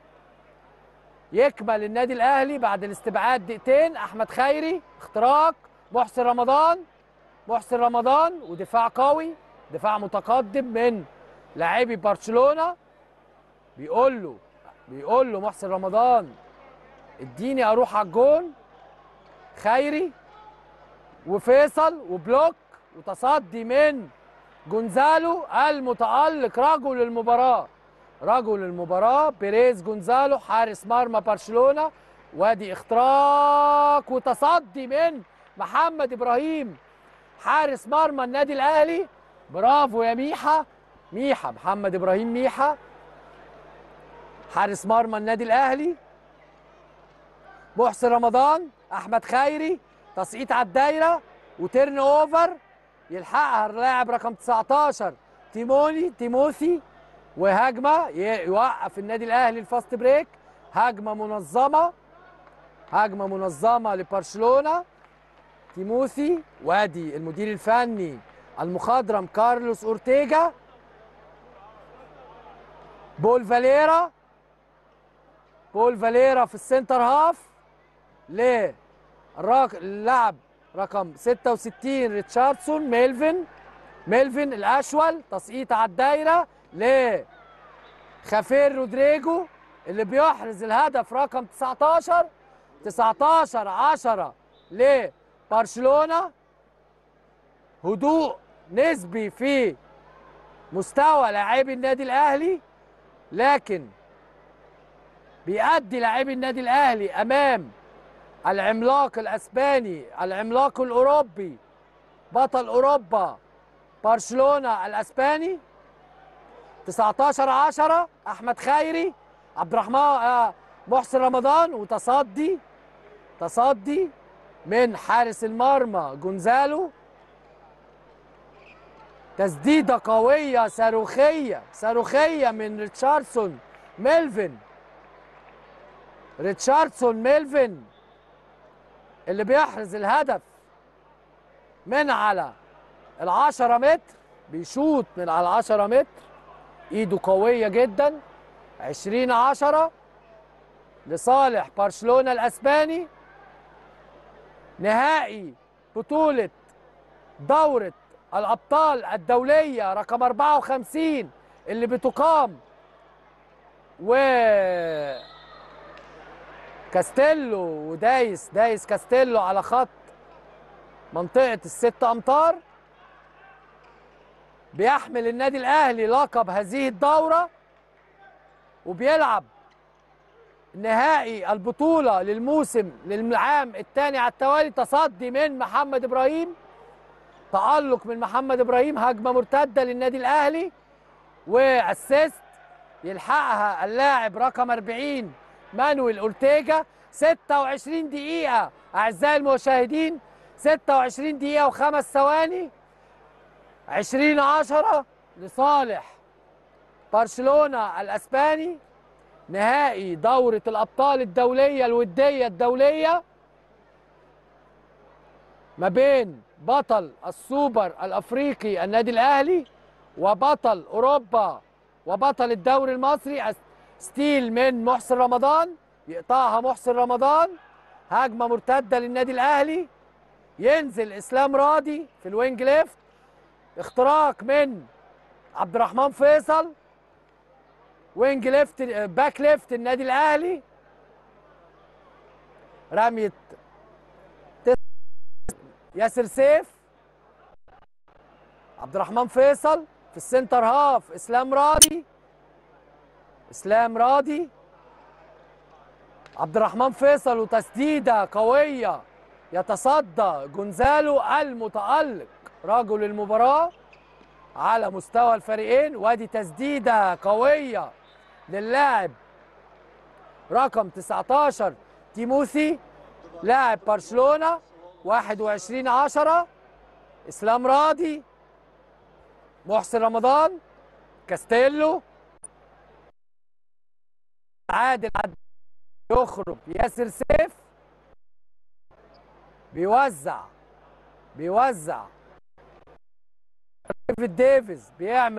يكمل النادي الأهلي بعد الاستبعاد دقيقتين. أحمد خيري، اختراق محسن رمضان ودفاع قوي، دفاع متقدم من لاعبي برشلونة. بيقول له محسن رمضان اديني اروح على الجون. خيري وفيصل وبلوك وتصدي من جونزالو المتألق، رجل المباراة بيريز جونزالو حارس مرمى برشلونة. وادي اختراق وتصدي من محمد ابراهيم حارس مرمى النادي الاهلي. برافو يا ميحة محمد ابراهيم، ميحة حارس مرمى النادي الاهلي. محسن رمضان، احمد خيري، تسقيط على الدايره وتيرن اوفر، يلحقها اللاعب رقم 19 تيموثي، وهجمه يوقف النادي الاهلي الفاست بريك. هجمه منظمه لبرشلونه تيموثي. وادي المدير الفني المخضرم كارلوس اورتيجا، بول فاليرا في السنتر هاف للاعب رقم 66 ريتشاردسون. ميلفين الاشول، تسقيط على الدايره لخافير رودريجو اللي بيحرز الهدف رقم 19-10 لبرشلونه. هدوء نسبي في مستوى لاعبي النادي الاهلي، لكن بيأدي لاعبي النادي الاهلي امام العملاق الاسباني، العملاق الاوروبي، بطل اوروبا برشلونه الاسباني. 19-10 احمد خيري، عبد الرحمن محسن رمضان، وتصدي من حارس المرمى جونزالو، تسديده قويه صاروخيه من ريتشاردسون ميلفين اللي بيحرز الهدف من على 10 متر، بيشوط من على 10 متر، ايده قويه جدا. 20-10 لصالح برشلونه الاسباني. نهائي بطولة دورة الأبطال الدولية رقم 54 اللي بتقام، وكاستيلو ودايس كاستيلو على خط منطقة الست أمتار. بيحمل النادي الأهلي لقب هذه الدورة، وبيلعب نهائي البطولة للموسم للعام الثاني على التوالي. تصدي من محمد إبراهيم، تألق من محمد إبراهيم، هجمة مرتدة للنادي الأهلي وأسيست يلحقها اللاعب رقم 40 مانويل أورتيجا. 26 دقيقة أعزائي المشاهدين، 26 دقيقة وخمس ثواني، 20-10 لصالح برشلونة الأسباني. نهائي دورة الأبطال الدولية الودية الدولية ما بين بطل السوبر الأفريقي النادي الأهلي وبطل أوروبا وبطل الدوري المصري. ستيل من محسن رمضان، يقطعها محسن رمضان، هجمة مرتدة للنادي الأهلي، ينزل إسلام رادي في الوينج ليفت، اختراق من عبد الرحمن فيصل، وينج ليفت باك ليفت النادي الأهلي، رمية ياسر سيف، عبد الرحمن فيصل في السنتر هاف، إسلام رادي، عبد الرحمن فيصل، وتسديدة قوية يتصدى جونزالو المتألق رجل المباراة على مستوى الفريقين. وادي تسديدة قوية للاعب رقم 19 تيموثي لاعب برشلونة. 21-10 إسلام رادي، محسن رمضان، كاستيلو، عادل يخرج ياسر سيف، بيوزع ديفيد ديفيز، بيعمل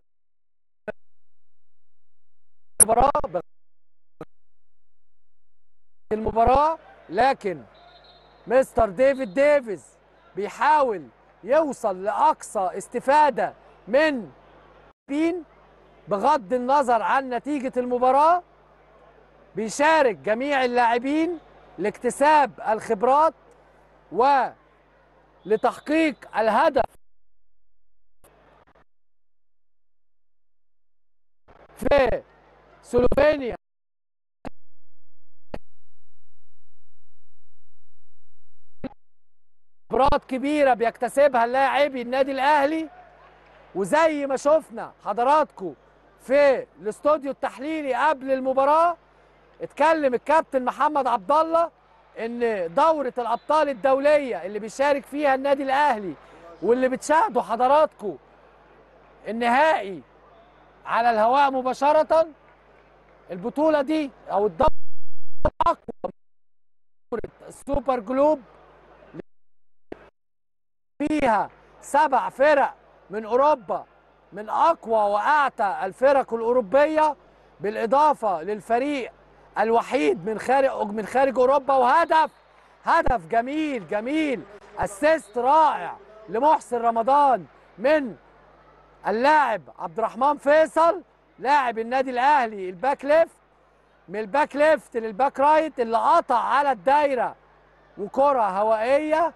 المباراة، لكن مستر ديفيد ديفيز بيحاول يوصل لأقصى استفادة من بين بغض النظر عن نتيجة المباراة. بيشارك جميع اللاعبين لاكتساب الخبرات ولتحقيق الهدف في سلوفينيا. خبرات كبيرة بيكتسبها اللاعبي النادي الأهلي، وزي ما شفنا حضراتكم في الاستوديو التحليلي قبل المباراة اتكلم الكابتن محمد عبد الله ان دورة الأبطال الدولية اللي بيشارك فيها النادي الأهلي واللي بتشاهدوا حضراتكم النهائي على الهواء مباشرة، البطولة دي او الدورة اقوى دورة السوبر جلوب، فيها 7 فرق من أوروبا، من أقوى وأعتى الفرق الأوروبية، بالإضافة للفريق الوحيد من خارج أوروبا. وهدف جميل، أسيست رائع لمحسن رمضان من اللاعب عبد الرحمن فيصل لاعب النادي الأهلي، الباك ليفت، من الباك ليفت للباك رايت اللي قطع على الدايرة وكرة هوائية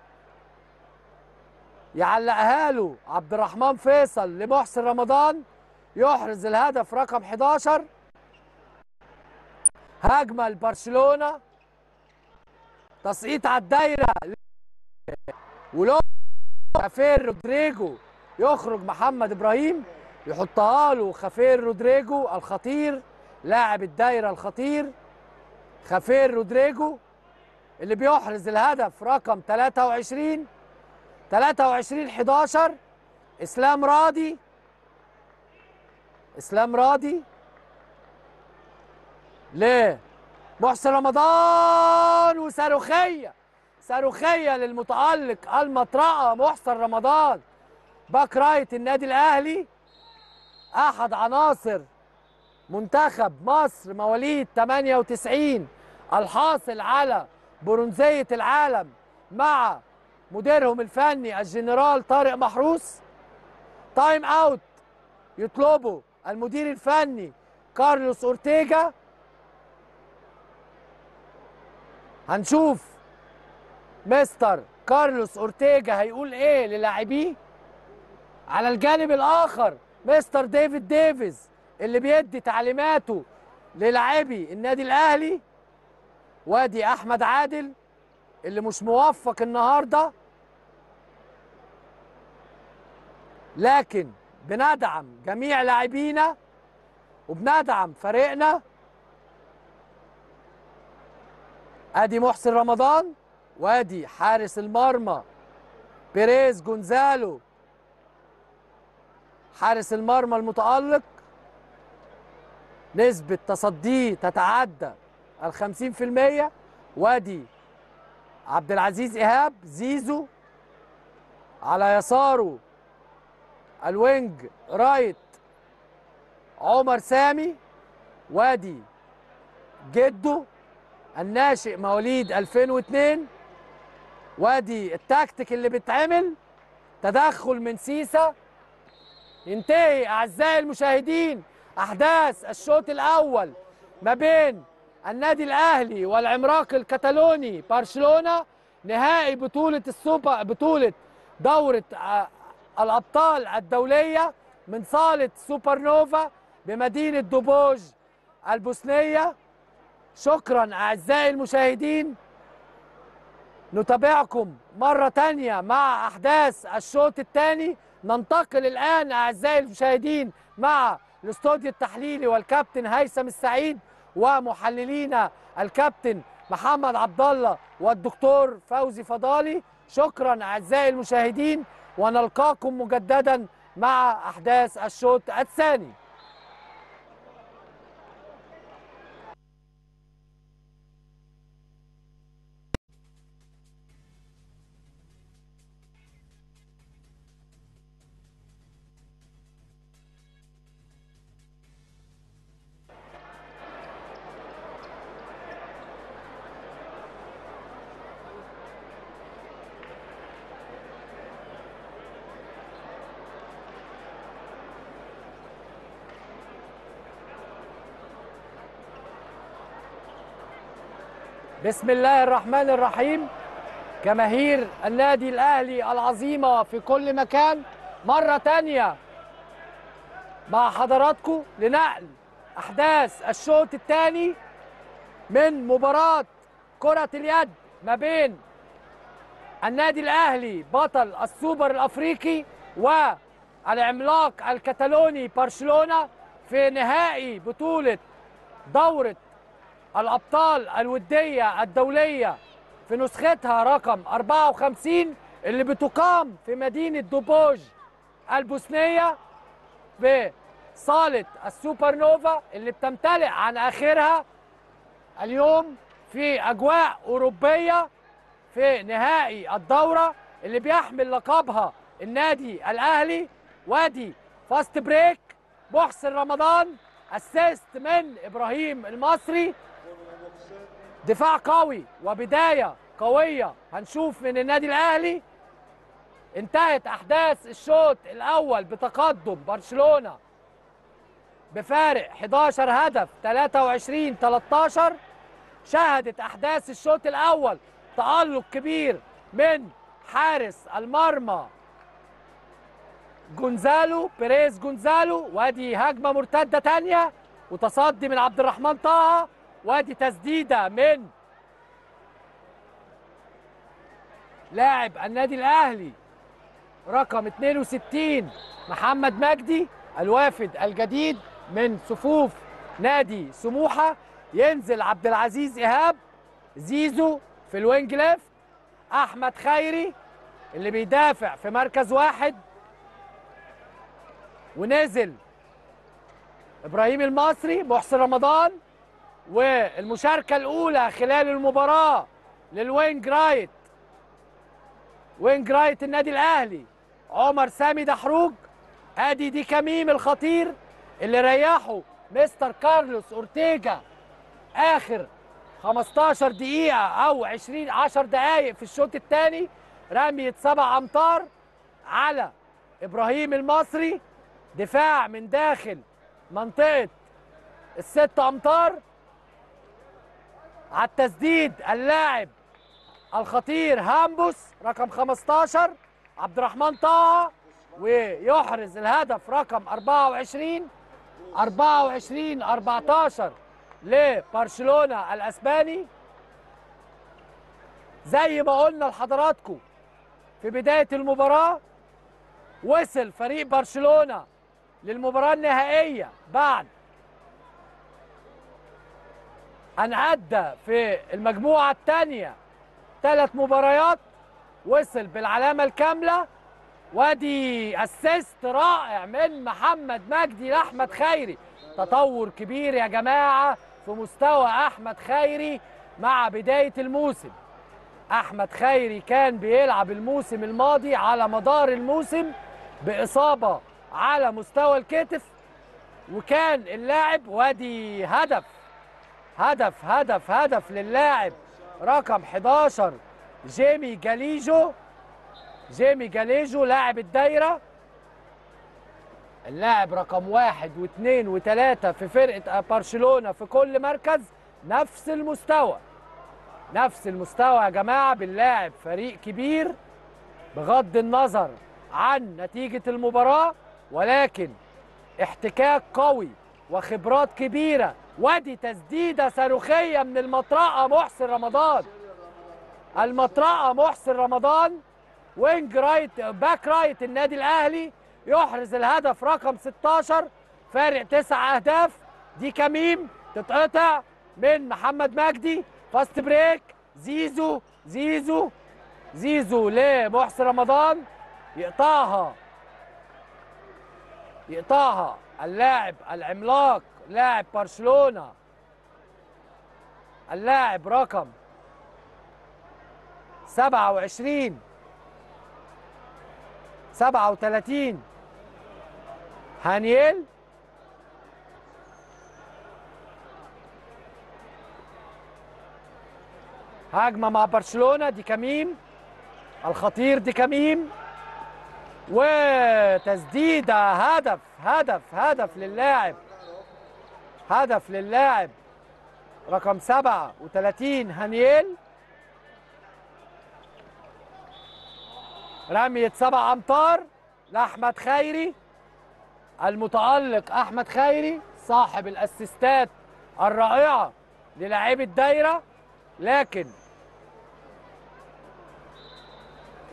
يعلقها له عبد الرحمن فيصل لمحسن رمضان، يحرز الهدف رقم 11. هجمة لبرشلونة، تسقيط على الدايرة ولو خافير رودريجو، يخرج محمد إبراهيم يحطها له خافير رودريجو الخطير لاعب الدايرة الخطير خافير رودريجو اللي بيحرز الهدف رقم 23-11. إسلام رادي لمحسن رمضان، وصاروخية للمتألق المطرقة محسن رمضان باك رايت النادي الأهلي، أحد عناصر منتخب مصر مواليد 98 الحاصل على برونزية العالم مع مديرهم الفني الجنرال طارق محروس تايم اوت يطلبه المدير الفني كارلوس اورتيجا. هنشوف مستر كارلوس اورتيجا هيقول ايه للاعبيه. على الجانب الاخر مستر ديفيد ديفيز اللي بيدي تعليماته للاعبي النادي الاهلي. وادي احمد عادل اللي مش موفق النهارده، لكن بندعم جميع لاعبينا وبندعم فريقنا. ادي محسن رمضان وادي حارس المرمى بيريز جونزالو حارس المرمى المتألق. نسبة تصديه تتعدى 50%. وادي عبد العزيز إيهاب زيزو على يساره الوينج رايت عمر سامي. وادي جده الناشئ مواليد 2002. وادي التكتيك اللي بيتعمل تدخل من سيسا. ينتهي أعزائي المشاهدين أحداث الشوط الأول ما بين النادي الأهلي والعملاق الكتالوني برشلونة، نهائي بطولة دورة الأبطال الدولية من صالة سوبر نوفا بمدينة دوبوج البوسنية. شكرا أعزائي المشاهدين، نتابعكم مرة تانية مع أحداث الشوط الثاني. ننتقل الآن أعزائي المشاهدين مع الاستوديو التحليلي والكابتن هيثم السعيد ومحللينا الكابتن محمد عبد الله والدكتور فوزي فضالي. شكرا أعزائي المشاهدين ونلقاكم مجددا مع أحداث الشوط الثاني. بسم الله الرحمن الرحيم. جماهير النادي الأهلي العظيمة في كل مكان، مرة تانية مع حضراتكم لنقل أحداث الشوط الثاني من مباراة كرة اليد ما بين النادي الأهلي بطل السوبر الأفريقي والعملاق الكتالوني برشلونة في نهائي بطولة دورة الأبطال الودية الدولية في نسختها رقم 54 اللي بتقام في مدينة دوبوج البوسنية بصالة السوبر نوفا اللي بتمتلئ عن آخرها اليوم في أجواء أوروبية في نهائي الدورة اللي بيحمل لقبها النادي الأهلي. وادي فاست بريك محسن رمضان، أسيست من إبراهيم المصري. دفاع قوي وبداية قوية هنشوف من النادي الأهلي. انتهت أحداث الشوط الأول بتقدم برشلونة بفارق 11 هدف 23-13. شهدت أحداث الشوط الأول تألق كبير من حارس المرمى جونزالو بيريز جونزالو. وادي هجمة مرتدة تانية وتصدي من عبد الرحمن طه. وادي تسديده من لاعب النادي الاهلي رقم 62 محمد مجدي الوافد الجديد من صفوف نادي سموحه. ينزل عبد العزيز ايهاب زيزو في الوينج ليفت. احمد خيري اللي بيدافع في مركز واحد، ونزل ابراهيم المصري. محسن رمضان والمشاركة الأولى خلال المباراة للوينج رايت النادي الأهلي عمر سامي دحروج. أدي دي كميم الخطير اللي ريحه مستر كارلوس أورتيجا آخر 15 دقيقة أو 10 دقايق في الشوط الثاني. رمية 7 أمتار على إبراهيم المصري، دفاع من داخل منطقة ال6 أمتار، على التسديد اللاعب الخطير هامبوس رقم 15 عبد الرحمن طه، ويحرز الهدف رقم 24 14 لبرشلونة الأسباني. زي ما قلنا لحضراتكم في بداية المباراة، وصل فريق برشلونة للمباراة النهائية بعد أن أدى في المجموعة الثانية 3 مباريات، وصل بالعلامة الكاملة. وادي اسيست رائع من محمد مجدي لأحمد خيري، تطور كبير يا جماعة في مستوى أحمد خيري مع بداية الموسم. أحمد خيري كان بيلعب الموسم الماضي على مدار الموسم بإصابة على مستوى الكتف، وكان اللاعب وادي هدف هدف هدف هدف للاعب رقم 11 جيمي جاليجو لاعب الدايرة، اللاعب رقم 1 و2 و3 في فرقة برشلونة في كل مركز. نفس المستوى يا جماعة باللاعب، فريق كبير بغض النظر عن نتيجة المباراة، ولكن احتكاك قوي وخبرات كبيرة. وادي تسديدة صاروخية من المطرقة محسن رمضان، وينج رايت باك رايت النادي الأهلي، يحرز الهدف رقم 16، فارق 9 أهداف. دي كميم تتقطع من محمد مجدي، فاست بريك، زيزو لمحسن رمضان، يقطعها اللاعب العملاق لاعب برشلونة اللاعب رقم 37 هانييل. هجمة مع برشلونة، دي كميم الخطير، دي كميم، وتسديدة هدف للاعب، رقم 37 هانييل. رمية 7 أمتار لأحمد خيري، المتألق أحمد خيري صاحب الأسيستات الرائعة للاعبي الدايرة، لكن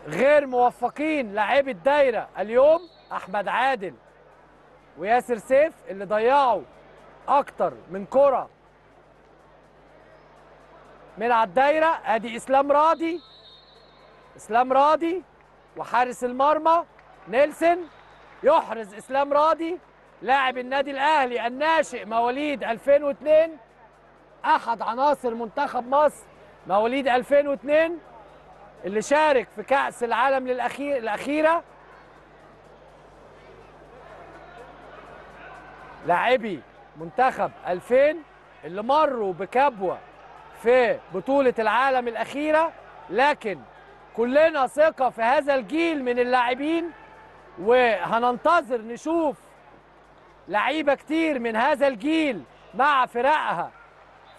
غير موفقين لاعبي الدايرة اليوم أحمد عادل وياسر سيف، اللي ضيعوا أكتر من كرة من على الدايرة. أدي إسلام رادي وحارس المرمى نيلسون، يحرز إسلام رادي لاعب النادي الأهلي الناشئ مواليد 2002، أحد عناصر منتخب مصر مواليد 2002 اللي شارك في كأس العالم الأخيرة. لاعبي منتخب 2000 اللي مروا بكبوة في بطولة العالم الأخيرة، لكن كلنا ثقة في هذا الجيل من اللاعبين، وهننتظر نشوف لعيبة كتير من هذا الجيل مع فرقها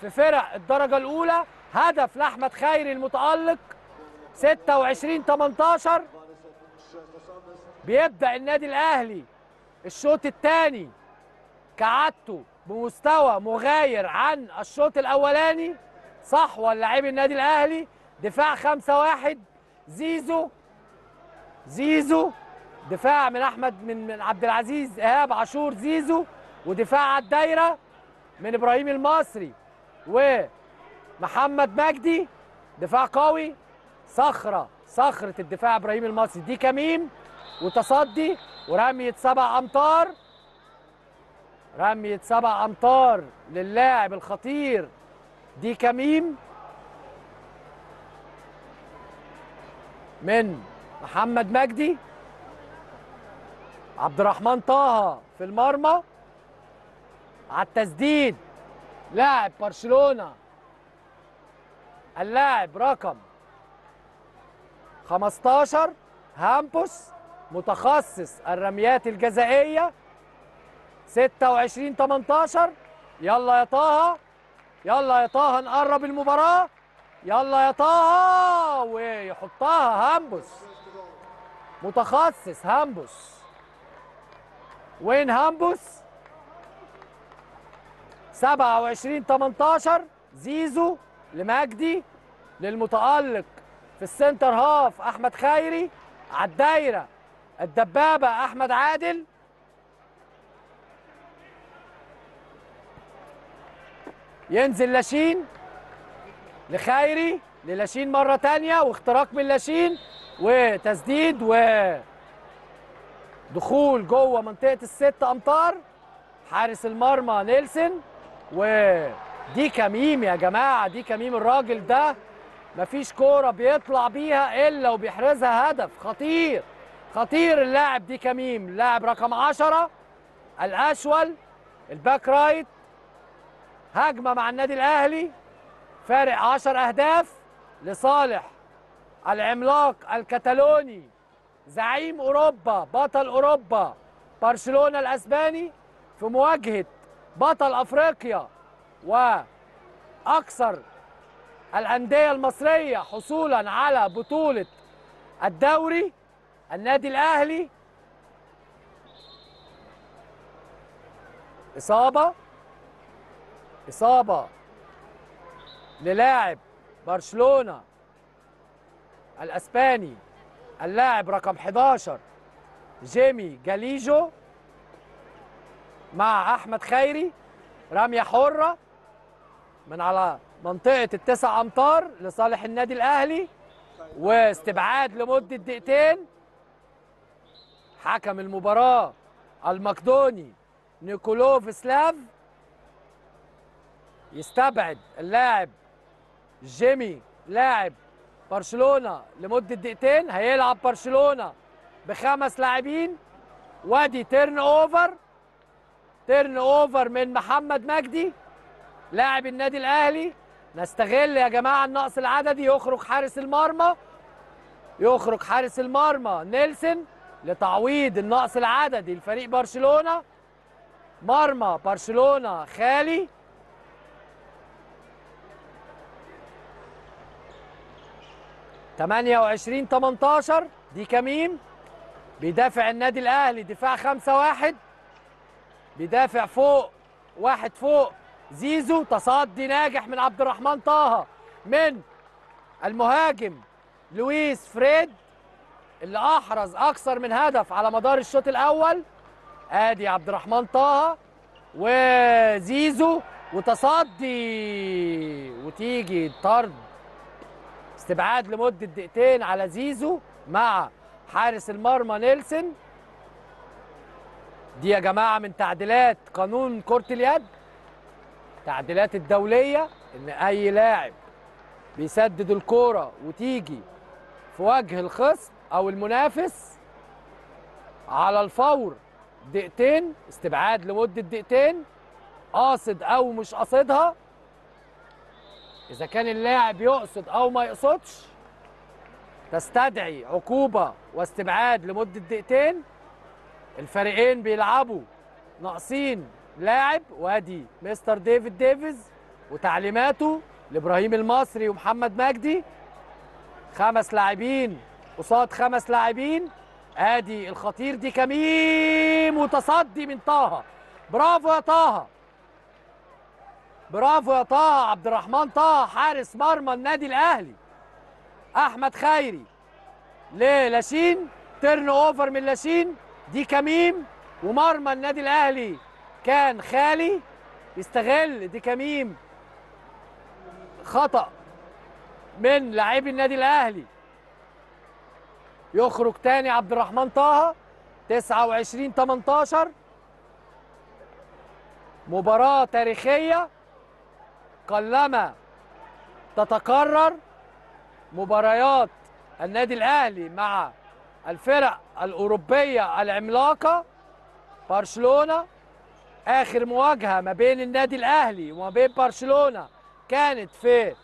في فرق الدرجة الأولى. هدف لأحمد خيري المتألق، 26-18. بيبدأ النادي الأهلي الشوط الثاني كعادته بمستوى مغاير عن الشوط الأولاني، صحوة للاعبي النادي الأهلي، دفاع 5-1. زيزو دفاع من أحمد من عبد العزيز إيهاب عاشور، زيزو، ودفاع على الدايرة من إبراهيم المصري ومحمد مجدي، دفاع قوي، صخرة الدفاع إبراهيم المصري. دي كميم وتصدي ورمية 7 أمتار، رمية 7 أمتار للاعب الخطير دي كميم من محمد مجدي. عبد الرحمن طه في المرمى، على التسديد لاعب برشلونة اللاعب رقم 15 هامبوس متخصص الرميات الجزائية. 26-18. يلا يا طه، يلا يا طه، نقرب المباراة، يلا يا طه، ويحطها هامبوس. متخصص هامبوس. وين هامبوس؟ 27-18. زيزو لمجدي، للمتألق في السنتر هاف أحمد خيري، على الدايرة الدبابة أحمد عادل. ينزل لاشين لخيري، للاشين مرة تانية، واختراق من لاشين وتسديد ودخول جوه منطقة الست أمتار. حارس المرمى نيلسون. ودي كميم يا جماعة، دي كميم الراجل ده مفيش كورة بيطلع بيها إلا وبيحرزها هدف. خطير خطير اللاعب دي كميم، اللاعب رقم 10 الأشول، الباك رايت. هجمة مع النادي الأهلي، فارق 10 أهداف لصالح العملاق الكتالوني، زعيم أوروبا، بطل أوروبا برشلونة الأسباني، في مواجهة بطل أفريقيا وأكثر الأندية المصرية حصولا على بطولة الدوري النادي الأهلي. إصابة للاعب برشلونة الأسباني، اللاعب رقم 11 جيمي جاليجو، مع أحمد خيري. رمية حرة من على منطقة ال9 أمتار لصالح النادي الأهلي، واستبعاد لمدة دقيقتين. حكم المباراة المقدوني نيكولوف سلاف، يستبعد اللاعب جيمي لاعب برشلونة لمدة دقيقتين. هيلعب برشلونة ب5 لاعبين. وادي تيرن اوفر من محمد مجدي لاعب النادي الأهلي. نستغل يا جماعة النقص العددي. يخرج حارس المرمى نيلسون لتعويض النقص العددي لفريق برشلونة. مرمى برشلونة خالي. تمانية 28-18. دي كميم بيدافع النادي الأهلي دفاع 5-1، بيدافع فوق 1 فوق زيزو. تصدي ناجح من عبد الرحمن طه من المهاجم لويس فريد، اللي أحرز أكثر من هدف على مدار الشوط الأول. آدي عبد الرحمن طه وزيزو، وتصدي وتيجي طرد. استبعاد لمدة دقيقتين على زيزو مع حارس المرمى نيلسون. دي يا جماعة من تعديلات قانون كرة اليد، تعديلات الدولية، إن أي لاعب بيسدد الكورة وتيجي في وجه الخصم أو المنافس على الفور 2 دقيقتين، استبعاد لمدة 2 دقيقتين، قاصد أو مش قاصدها. إذا كان اللاعب يقصد أو ما يقصدش تستدعي عقوبة واستبعاد لمدة 2 دقيقتين. الفريقين بيلعبوا ناقصين لاعب. وادي مستر ديفيد ديفيز وتعليماته لإبراهيم المصري ومحمد مجدي. 5 لاعبين قصاد 5 لاعبين. ادي الخطير دي كميم، وتصدي من طه. برافو يا طه عبد الرحمن طه، حارس مرمى النادي الأهلي. أحمد خيري للاشين، تيرن اوفر من لاشين. دي كميم ومرمى النادي الأهلي كان خالي. يستغل دي كميم خطأ من لاعبي النادي الأهلي. يخرج تاني عبد الرحمن طه. 29-18. مباراة تاريخية قلما تتكرر. مباريات النادي الأهلي مع الفرق الأوروبية العملاقة. برشلونة آخر مواجهة ما بين النادي الأهلي وما بين برشلونة كانت في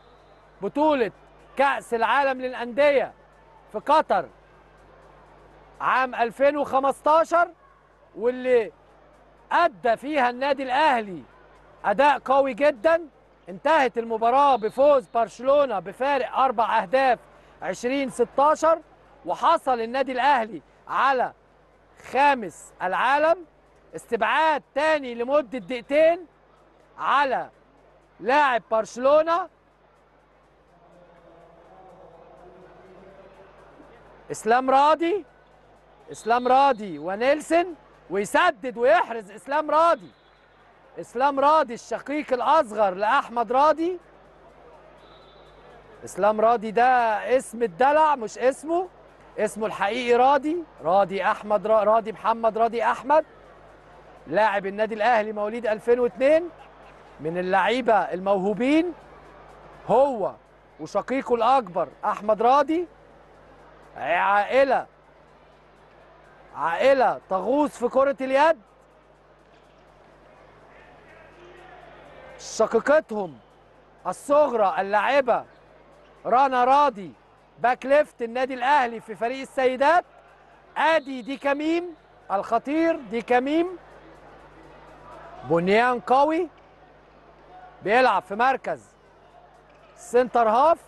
بطولة كأس العالم للأندية في قطر عام 2015 واللي أدى فيها النادي الأهلي أداء قوي جدا. انتهت المباراة بفوز برشلونة بفارق 4 أهداف 20-16، وحصل النادي الأهلي على 5 العالم. استبعاد تاني لمدة دقيقتين على لاعب برشلونة اسلام راضي. اسلام راضي ونيلسون، ويسدد ويحرز اسلام راضي. اسلام راضي الشقيق الاصغر لاحمد راضي. اسلام راضي ده اسم الدلع مش اسمه، اسمه الحقيقي راضي، راضي احمد، راضي محمد، راضي احمد، لاعب النادي الاهلي مواليد 2002، من اللعيبه الموهوبين هو وشقيقه الاكبر احمد راضي. عائله تغوص في كره اليد، شقيقتهم الصغرى اللاعبه رنا راضي باك ليفت النادي الاهلي في فريق السيدات. ادي دي كميم الخطير، دي كميم بنيان قوي بيلعب في مركز سنتر هاف،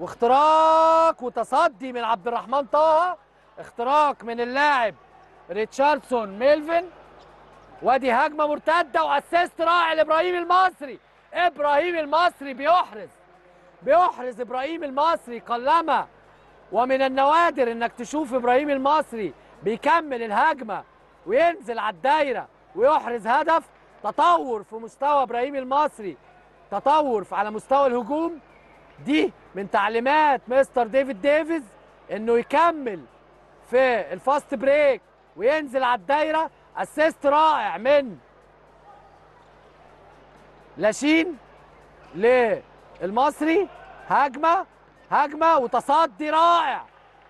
واختراق وتصدي من عبد الرحمن طه، اختراق من اللاعب ريتشاردسون ميلفن، وادي هجمه مرتده واسيست رائع لابراهيم المصري. ابراهيم المصري بيحرز ابراهيم المصري. قلما ومن النوادر انك تشوف ابراهيم المصري بيكمل الهجمه وينزل على الدايره ويحرز هدف. تطور في مستوى ابراهيم المصري، تطور على مستوى الهجوم. دي من تعليمات مستر ديفيد ديفيز انه يكمل في الفاست بريك وينزل على الدايره. اسيست رائع من لاشين للمصري. هجمه وتصدي رائع،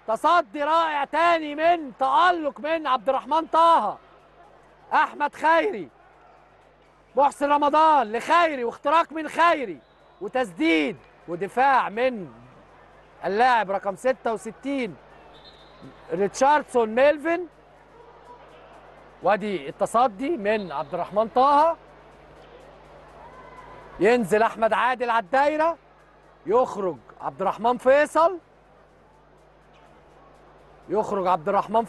تصدي رائع تاني من تألق من عبد الرحمن طه. احمد خيري، محسن رمضان لخيري، واختراق من خيري وتسديد ودفاع من اللاعب رقم 66 ريتشاردسون ميلفن. وادي التصدي من عبد الرحمن طه، ينزل احمد عادل على الدايره، يخرج عبد الرحمن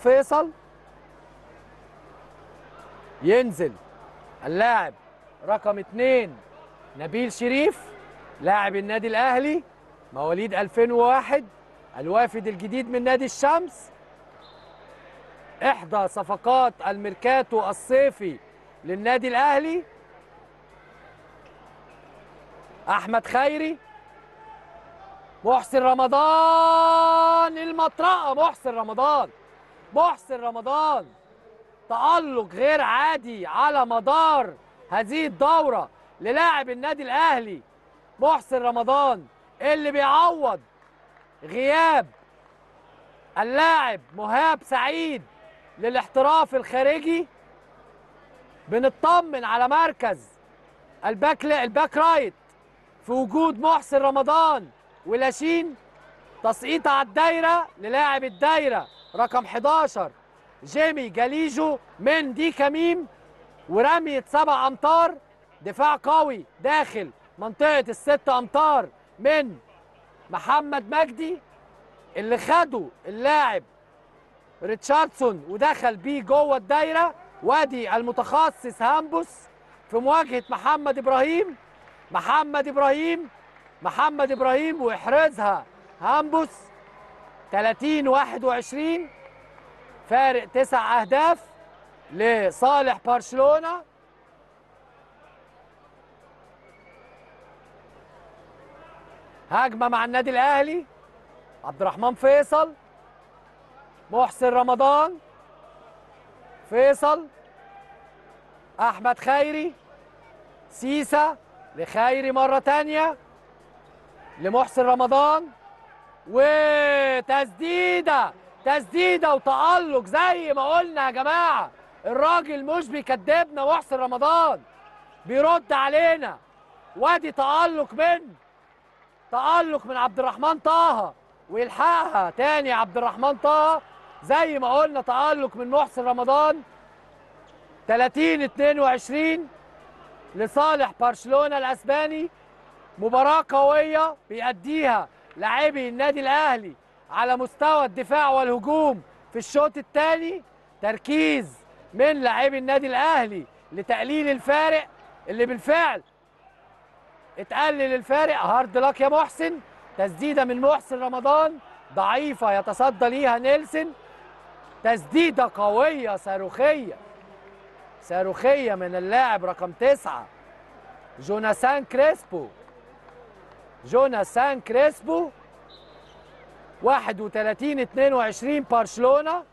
فيصل، ينزل اللاعب رقم 2 نبيل شريف لاعب النادي الاهلي مواليد 2001، الوافد الجديد من نادي الشمس، إحدى صفقات الميركاتو الصيفي للنادي الأهلي. أحمد خيري، محسن رمضان، المطرقة محسن رمضان تألق غير عادي على مدار هذه الدورة للاعب النادي الأهلي محسن رمضان، اللي بيعوض غياب اللاعب مهاب سعيد للاحتراف الخارجي. بنطمن على مركز الباك رايت في وجود محسن رمضان ولاشين. تسقيط على الدايره للاعب الدايره رقم 11 جيمي جاليجو من دي كميم، ورميه 7 أمتار. دفاع قوي داخل منطقه ال6 أمتار من محمد مجدي، اللي خده اللاعب ريتشاردسون ودخل بيه جوه الدايره. وادي المتخصص هامبوس في مواجهه محمد ابراهيم. ويحرزها هامبوس. 30-21 فارق 9 أهداف لصالح برشلونه. هجمه مع النادي الاهلي، عبد الرحمن فيصل، محسن رمضان، فيصل، أحمد خيري، سيسا لخيري مرة تانية لمحسن رمضان، وتسديدة وتألق. زي ما قلنا يا جماعة الراجل مش بيكدبنا، محسن رمضان بيرد علينا. وادي تألق من عبد الرحمن طه، ويلحقها تاني عبد الرحمن طه. زي ما قلنا تألق من محسن رمضان 30-22 لصالح برشلونة الأسباني. مباراة قوية بيأديها لاعبي النادي الأهلي على مستوى الدفاع والهجوم في الشوط الثاني. تركيز من لاعبي النادي الأهلي لتقليل الفارق اللي بالفعل اتقلل الفارق. هارد لاك يا محسن، تسديدة من محسن رمضان ضعيفة يتصدى ليها نيلسون. تسديدة قوية صاروخية صاروخية من اللاعب رقم 9 جوناثان كريسبو. جوناثان كريسبو. 31-22 برشلونة.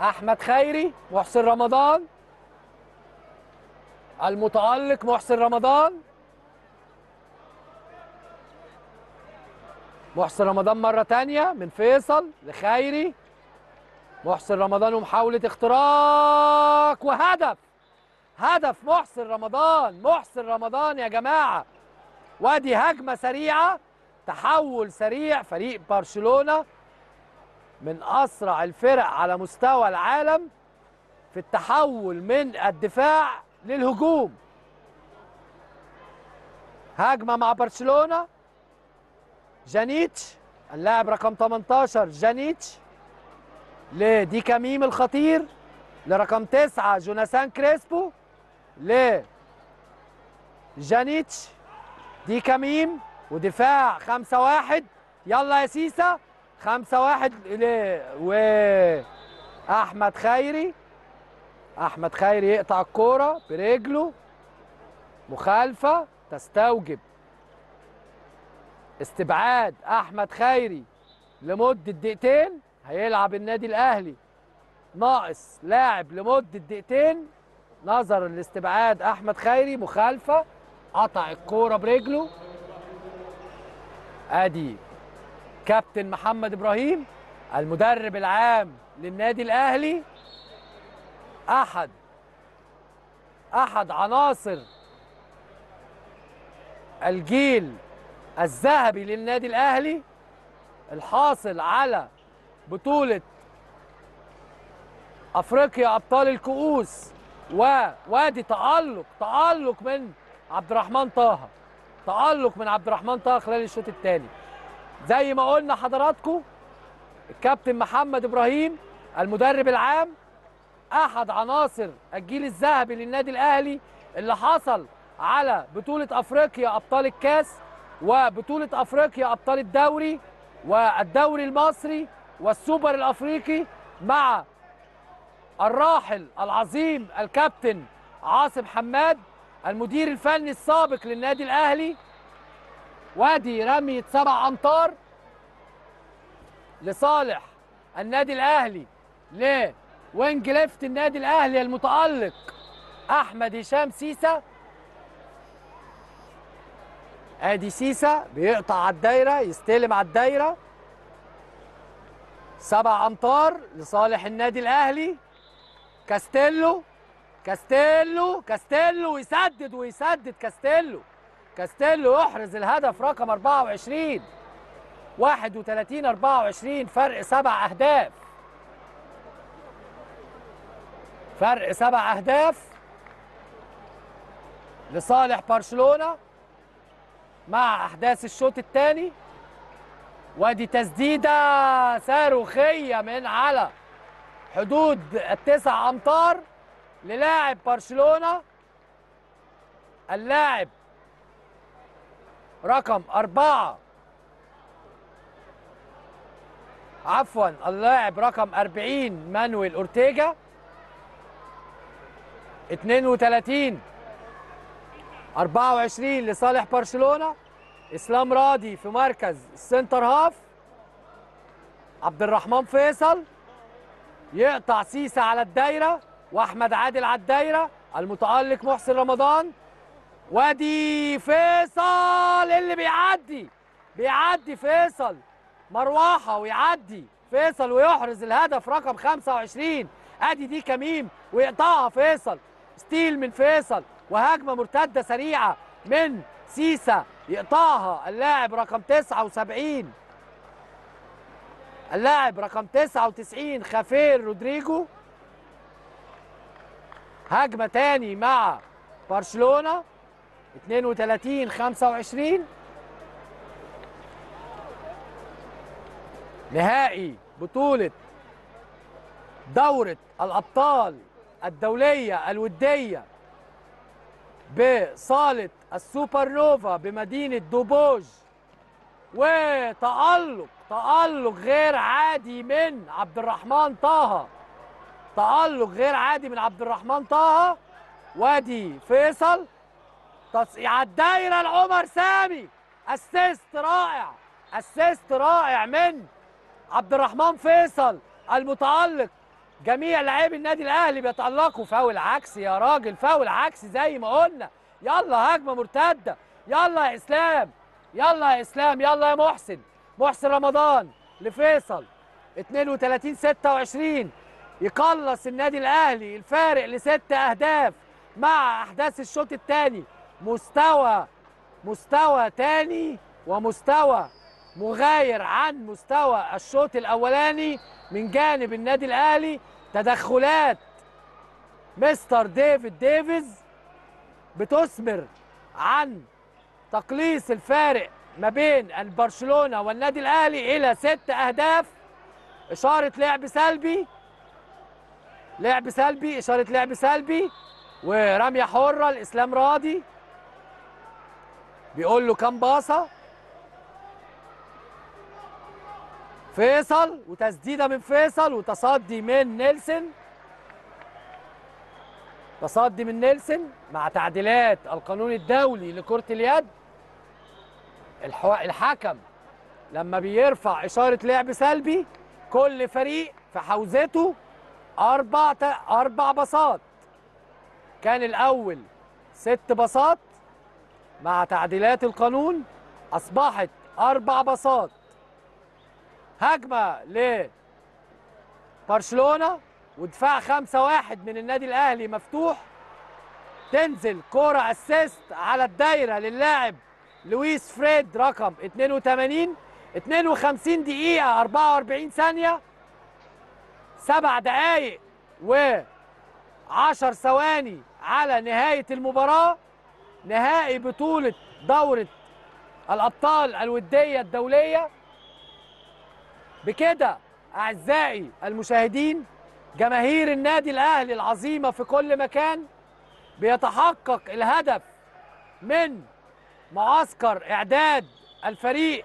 أحمد خيري، محسن رمضان، المتألق محسن رمضان. محسن رمضان مرة تانية من فيصل لخيري. محسن رمضان ومحاولة اختراق وهدف. هدف محسن رمضان. محسن رمضان يا جماعة. وادي هجمة سريعة، تحول سريع. فريق برشلونة من أسرع الفرق على مستوى العالم في التحول من الدفاع للهجوم. هجمة مع برشلونة. جانيتش اللاعب رقم 18 جانيتش لدي كميم الخطير، لرقم 9 جوناثان كريسبو، لجانيتش دي كميم. ودفاع 5-1. يلا يا سيسا 5-1 وأحمد خيري. أحمد خيري يقطع الكورة برجله، مخالفة تستوجب استبعاد أحمد خيري لمدة دقيقتين. هيلعب النادي الأهلي ناقص لاعب لمدة دقيقتين نظرا لاستبعاد أحمد خيري. مخالفة، قطع الكورة برجله. أدي كابتن محمد إبراهيم المدرب العام للنادي الأهلي، أحد عناصر الجيل الذهبي للنادي الأهلي، الحاصل على بطولة أفريقيا أبطال الكؤوس. وادي تألق من عبد الرحمن طه. تألق من عبد الرحمن طه خلال الشوط الثاني. زي ما قلنا حضراتكم الكابتن محمد إبراهيم المدرب العام، أحد عناصر الجيل الذهبي للنادي الأهلي اللي حصل على بطولة أفريقيا أبطال الكاس، وبطولة أفريقيا أبطال الدوري، والدوري المصري، والسوبر الأفريقي، مع الراحل العظيم الكابتن عاصم حماد المدير الفني السابق للنادي الأهلي. وادي رمية 7 أمتار لصالح النادي الأهلي لوينج ليفت النادي الأهلي المتألق أحمد هشام سيسا. ادي سيسا بيقطع على الدايره، يستلم على الدايره. 7 أمتار لصالح النادي الاهلي. كاستيلو كاستيلو كاستيلو يسدد ويسدد. كاستيلو يحرز الهدف رقم 24. 31-24 فرق 7 أهداف. فرق 7 أهداف لصالح برشلونه مع أحداث الشوط الثاني. وادي تسديدة صاروخية من على حدود 9 أمتار للاعب برشلونة، اللاعب رقم 4، عفوا اللاعب رقم 40 مانويل أورتيجا. 32-24 لصالح برشلونة. اسلام راضي في مركز السنتر هاف. عبد الرحمن فيصل يقطع سيسا على الدايرة، واحمد عادل على الدايرة، المتألق محسن رمضان. وادي فيصل اللي بيعدي فيصل مروحة، ويعدي فيصل ويحرز الهدف رقم 25. ادي دي كميم ويقطعها فيصل، ستيل من فيصل، وهجمة مرتدة سريعة من سيسا يقطعها اللاعب رقم 79 خافير رودريجو. هجمه تاني مع برشلونه 32-25 نهائي بطوله دوره الابطال الدوليه الوديه بصاله السوبر نوفا بمدينه دوبوج. وتألق غير عادي من عبد الرحمن طه، وادي فيصل على الدايره لعمر سامي. اسيست رائع، من عبد الرحمن فيصل المتألق. جميع لاعبي النادي الاهلي بيتألقوا. فاول عكسي يا راجل، فاول عكسي زي ما قلنا. يلا هجمه مرتده، يلا يا اسلام، يلا يا محسن. رمضان لفيصل 32-26. يقلص النادي الاهلي الفارق ل6 اهداف مع احداث الشوط الثاني. مستوى ثاني ومستوى مغاير عن مستوى الشوط الاولاني من جانب النادي الاهلي. تدخلات مستر ديفيد ديفيز بتثمر عن تقليص الفارق ما بين برشلونة والنادي الاهلي الى 6 اهداف. اشاره لعب سلبي، ورميه حره لاسلام راضي. بيقول له كام باصه فيصل، وتسديده من فيصل وتصدي من نيلسون، مع تعديلات القانون الدولي لكرة اليد. الحكم لما بيرفع إشارة لعب سلبي كل فريق في حوزته 4 باصات. كان الأول 6 باصات، مع تعديلات القانون أصبحت 4 باصات. هجمة لبرشلونة ودفاع 5-1 من النادي الأهلي مفتوح. تنزل كرة أسيست على الدايرة للاعب لويس فريد رقم 82. 52 دقيقة 44 ثانية، 7 دقايق و10 ثواني على نهاية المباراة. نهائي بطولة دورة الأبطال الودية الدولية. بكده أعزائي المشاهدين، جماهير النادي الأهلي العظيمة في كل مكان، بيتحقق الهدف من معسكر إعداد الفريق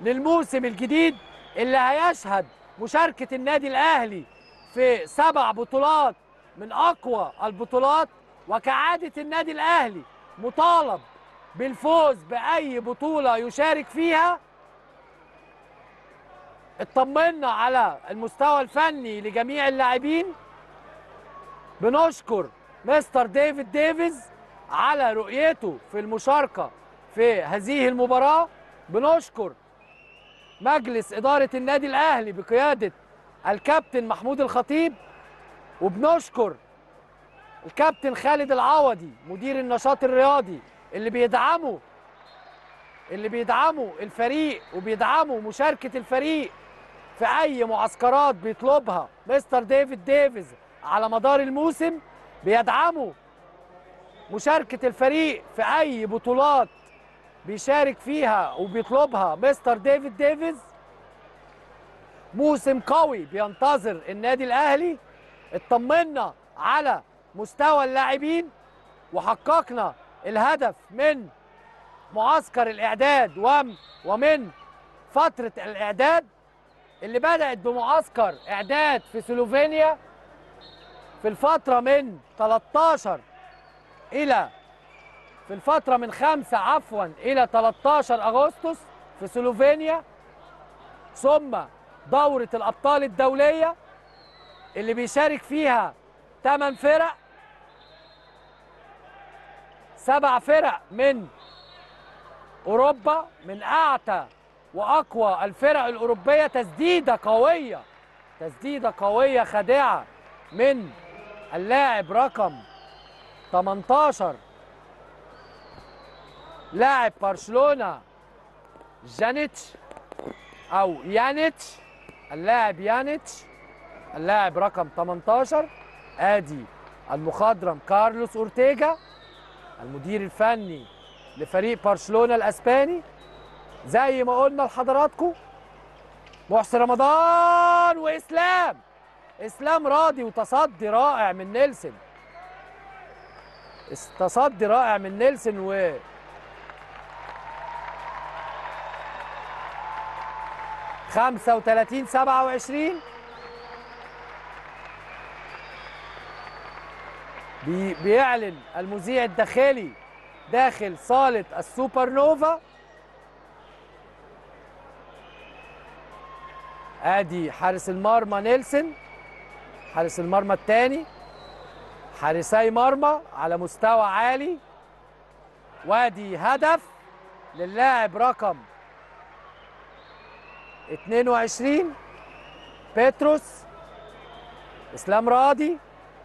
للموسم الجديد اللي هيشهد مشاركة النادي الأهلي في 7 بطولات من أقوى البطولات. وكعادة النادي الأهلي مطالب بالفوز بأي بطولة يشارك فيها. اطمنا على المستوى الفني لجميع اللاعبين. بنشكر مستر ديفيد ديفيز على رؤيته في المشاركة في هذه المباراة. بنشكر مجلس إدارة النادي الأهلي بقيادة الكابتن محمود الخطيب، وبنشكر الكابتن خالد العوضي مدير النشاط الرياضي اللي بيدعموا الفريق وبيدعموا مشاركة الفريق في أي معسكرات بيطلبها مستر ديفيد ديفيز على مدار الموسم. بيدعموا مشاركة الفريق في أي بطولات بيشارك فيها وبيطلبها مستر ديفيد ديفيز. موسم قوي بينتظر النادي الأهلي. اطمنا على مستوى اللاعبين، وحققنا الهدف من معسكر الإعداد ومن فترة الإعداد اللي بدأت بمعسكر إعداد في سلوفينيا في الفترة من 5 إلى 13 أغسطس في سلوفينيا، ثم دورة الأبطال الدولية اللي بيشارك فيها 8 فرق، 7 فرق من أوروبا، من أعتى وأقوى الفرق الأوروبية. تسديدة قوية، خادعة من اللاعب رقم 18 لاعب برشلونه جانيتش او يانيتش، اللاعب يانيتش اللاعب رقم 18. ادي المخضرم كارلوس اورتيجا المدير الفني لفريق برشلونه الاسباني. زي ما قلنا لحضراتكم محسن رمضان واسلام، اسلام راضي، وتصدي رائع من نيلسون، تصدي رائع من نيلسون و خمسة وتلاتين 27 بيعلن المذيع الداخلي داخل صالة السوبر نوفا. ادي حارس المرمى نيلسون، حارس المرمى الثاني، حارسي مرمى على مستوى عالي. وادي هدف للاعب رقم 22 بيتروس اسلام راضي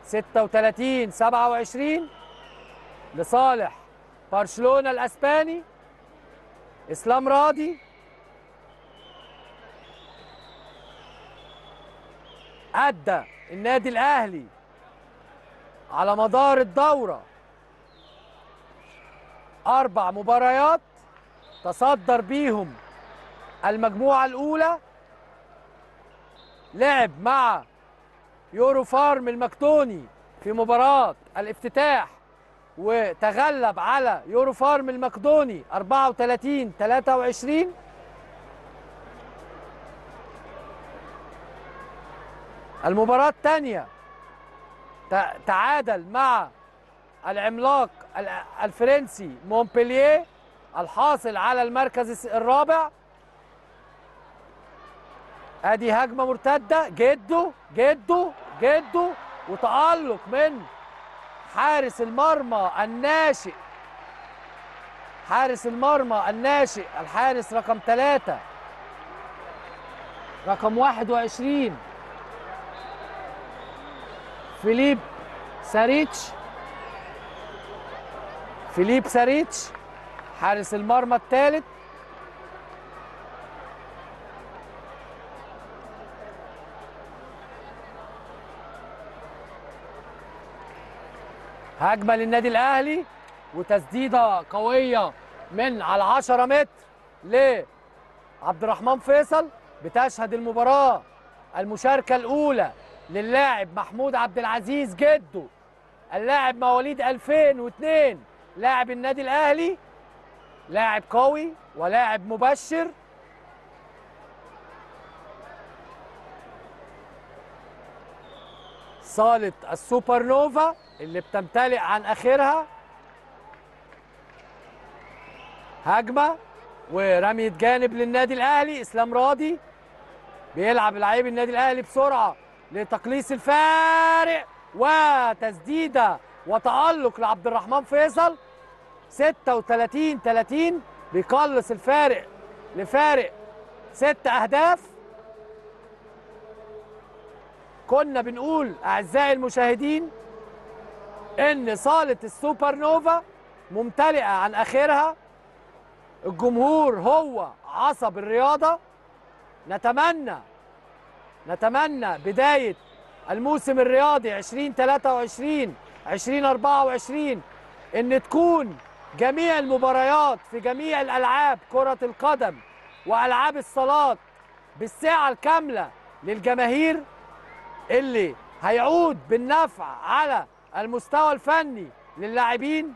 36-27 لصالح برشلونة الاسباني. اسلام راضي أدى النادي الأهلي على مدار الدورة 4 مباريات تصدر بيهم المجموعة الأولى. لعب مع يورو فارم المكتوني في مباراة الافتتاح وتغلب على يورو فارم المكتوني 34-23. المباراة الثانية تعادل مع العملاق الفرنسي مونبلييه الحاصل على المركز الرابع. ادي هجمة مرتدة، جده وتألق من حارس المرمى الناشئ، حارس المرمى الناشئ الحارس رقم 3 رقم 21 فيليب ساريتش، فيليب ساريتش حارس المرمى الثالث. هجمة للنادي الأهلي وتسديدة قوية من على 10 متر لعبد الرحمن فيصل. بتشهد المباراة المشاركة الأولى للاعب محمود عبد العزيز جده، اللاعب مواليد 2002، لاعب النادي الأهلي، لاعب قوي ولاعب مبشر. صالة السوبر نوفا اللي بتمتلئ عن آخرها. هجمة ورمية جانب للنادي الأهلي. إسلام راضي بيلعب لعيب النادي الأهلي بسرعة لتقليص الفارق، وتسديده وتألق لعبد الرحمن فيصل 36-30 بيقلص الفارق لفارق 6 أهداف. كنا بنقول أعزائي المشاهدين إن صالة السوبر نوفا ممتلئة عن آخرها، الجمهور هو عصب الرياضة. نتمنى بداية الموسم الرياضي 2023 2024 ان تكون جميع المباريات في جميع الالعاب كرة القدم والعاب الصالات بالساعة الكاملة للجماهير، اللي هيعود بالنفع على المستوى الفني للاعبين،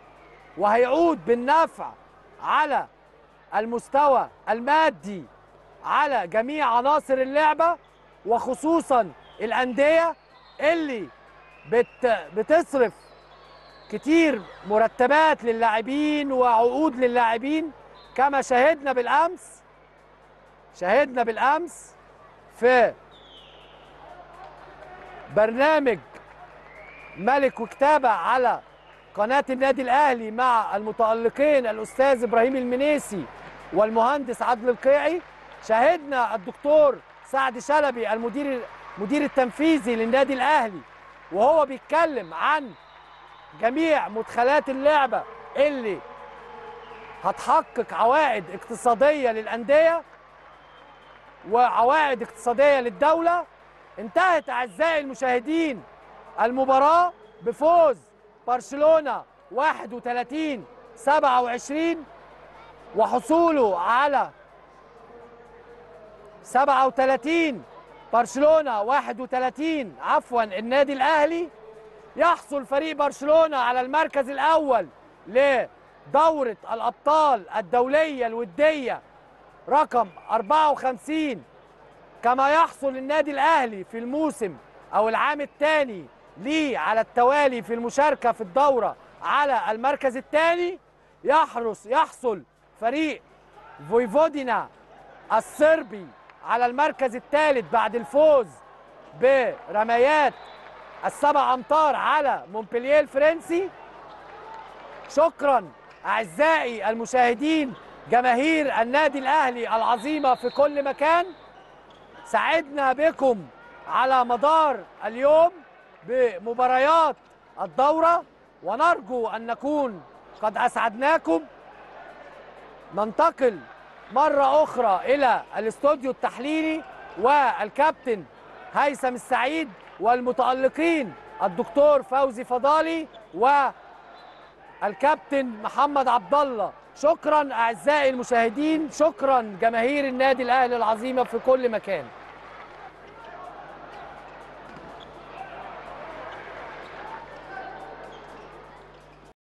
وهيعود بالنفع على المستوى المادي على جميع عناصر اللعبة، وخصوصا الأندية اللي بتصرف كتير مرتبات للاعبين وعقود للاعبين، كما شاهدنا بالأمس في برنامج ملك وكتابة على قناة النادي الأهلي مع المتألقين الأستاذ إبراهيم المنيسي والمهندس عدل القيعي. شاهدنا الدكتور سعد شلبي المدير التنفيذي للنادي الأهلي وهو بيتكلم عن جميع مدخلات اللعبة اللي هتحقق عوائد اقتصادية للأندية وعوائد اقتصادية للدولة. انتهت أعزائي المشاهدين المباراة بفوز برشلونة 31-27 وحصوله على 37 برشلونة 31 عفوا النادي الأهلي. يحصل فريق برشلونة على المركز الأول لدورة الأبطال الدولية الودية رقم 54، كما يحصل النادي الأهلي في الموسم أو العام الثاني ليه على التوالي في المشاركة في الدورة على المركز الثاني. يحصل فريق فويفودينا الصربي على المركز الثالث بعد الفوز برميات ال7 أمتار على مونبلييه الفرنسي. شكرا أعزائي المشاهدين جماهير النادي الأهلي العظيمة في كل مكان، سعدنا بكم على مدار اليوم بمباريات الدورة ونرجو أن نكون قد أسعدناكم. ننتقل مرة أخرى إلى الاستوديو التحليلي والكابتن هيثم السعيد والمتألقين الدكتور فوزي فضالي والكابتن محمد عبد الله. شكرا أعزائي المشاهدين، شكرا جماهير النادي الأهلي العظيمة في كل مكان.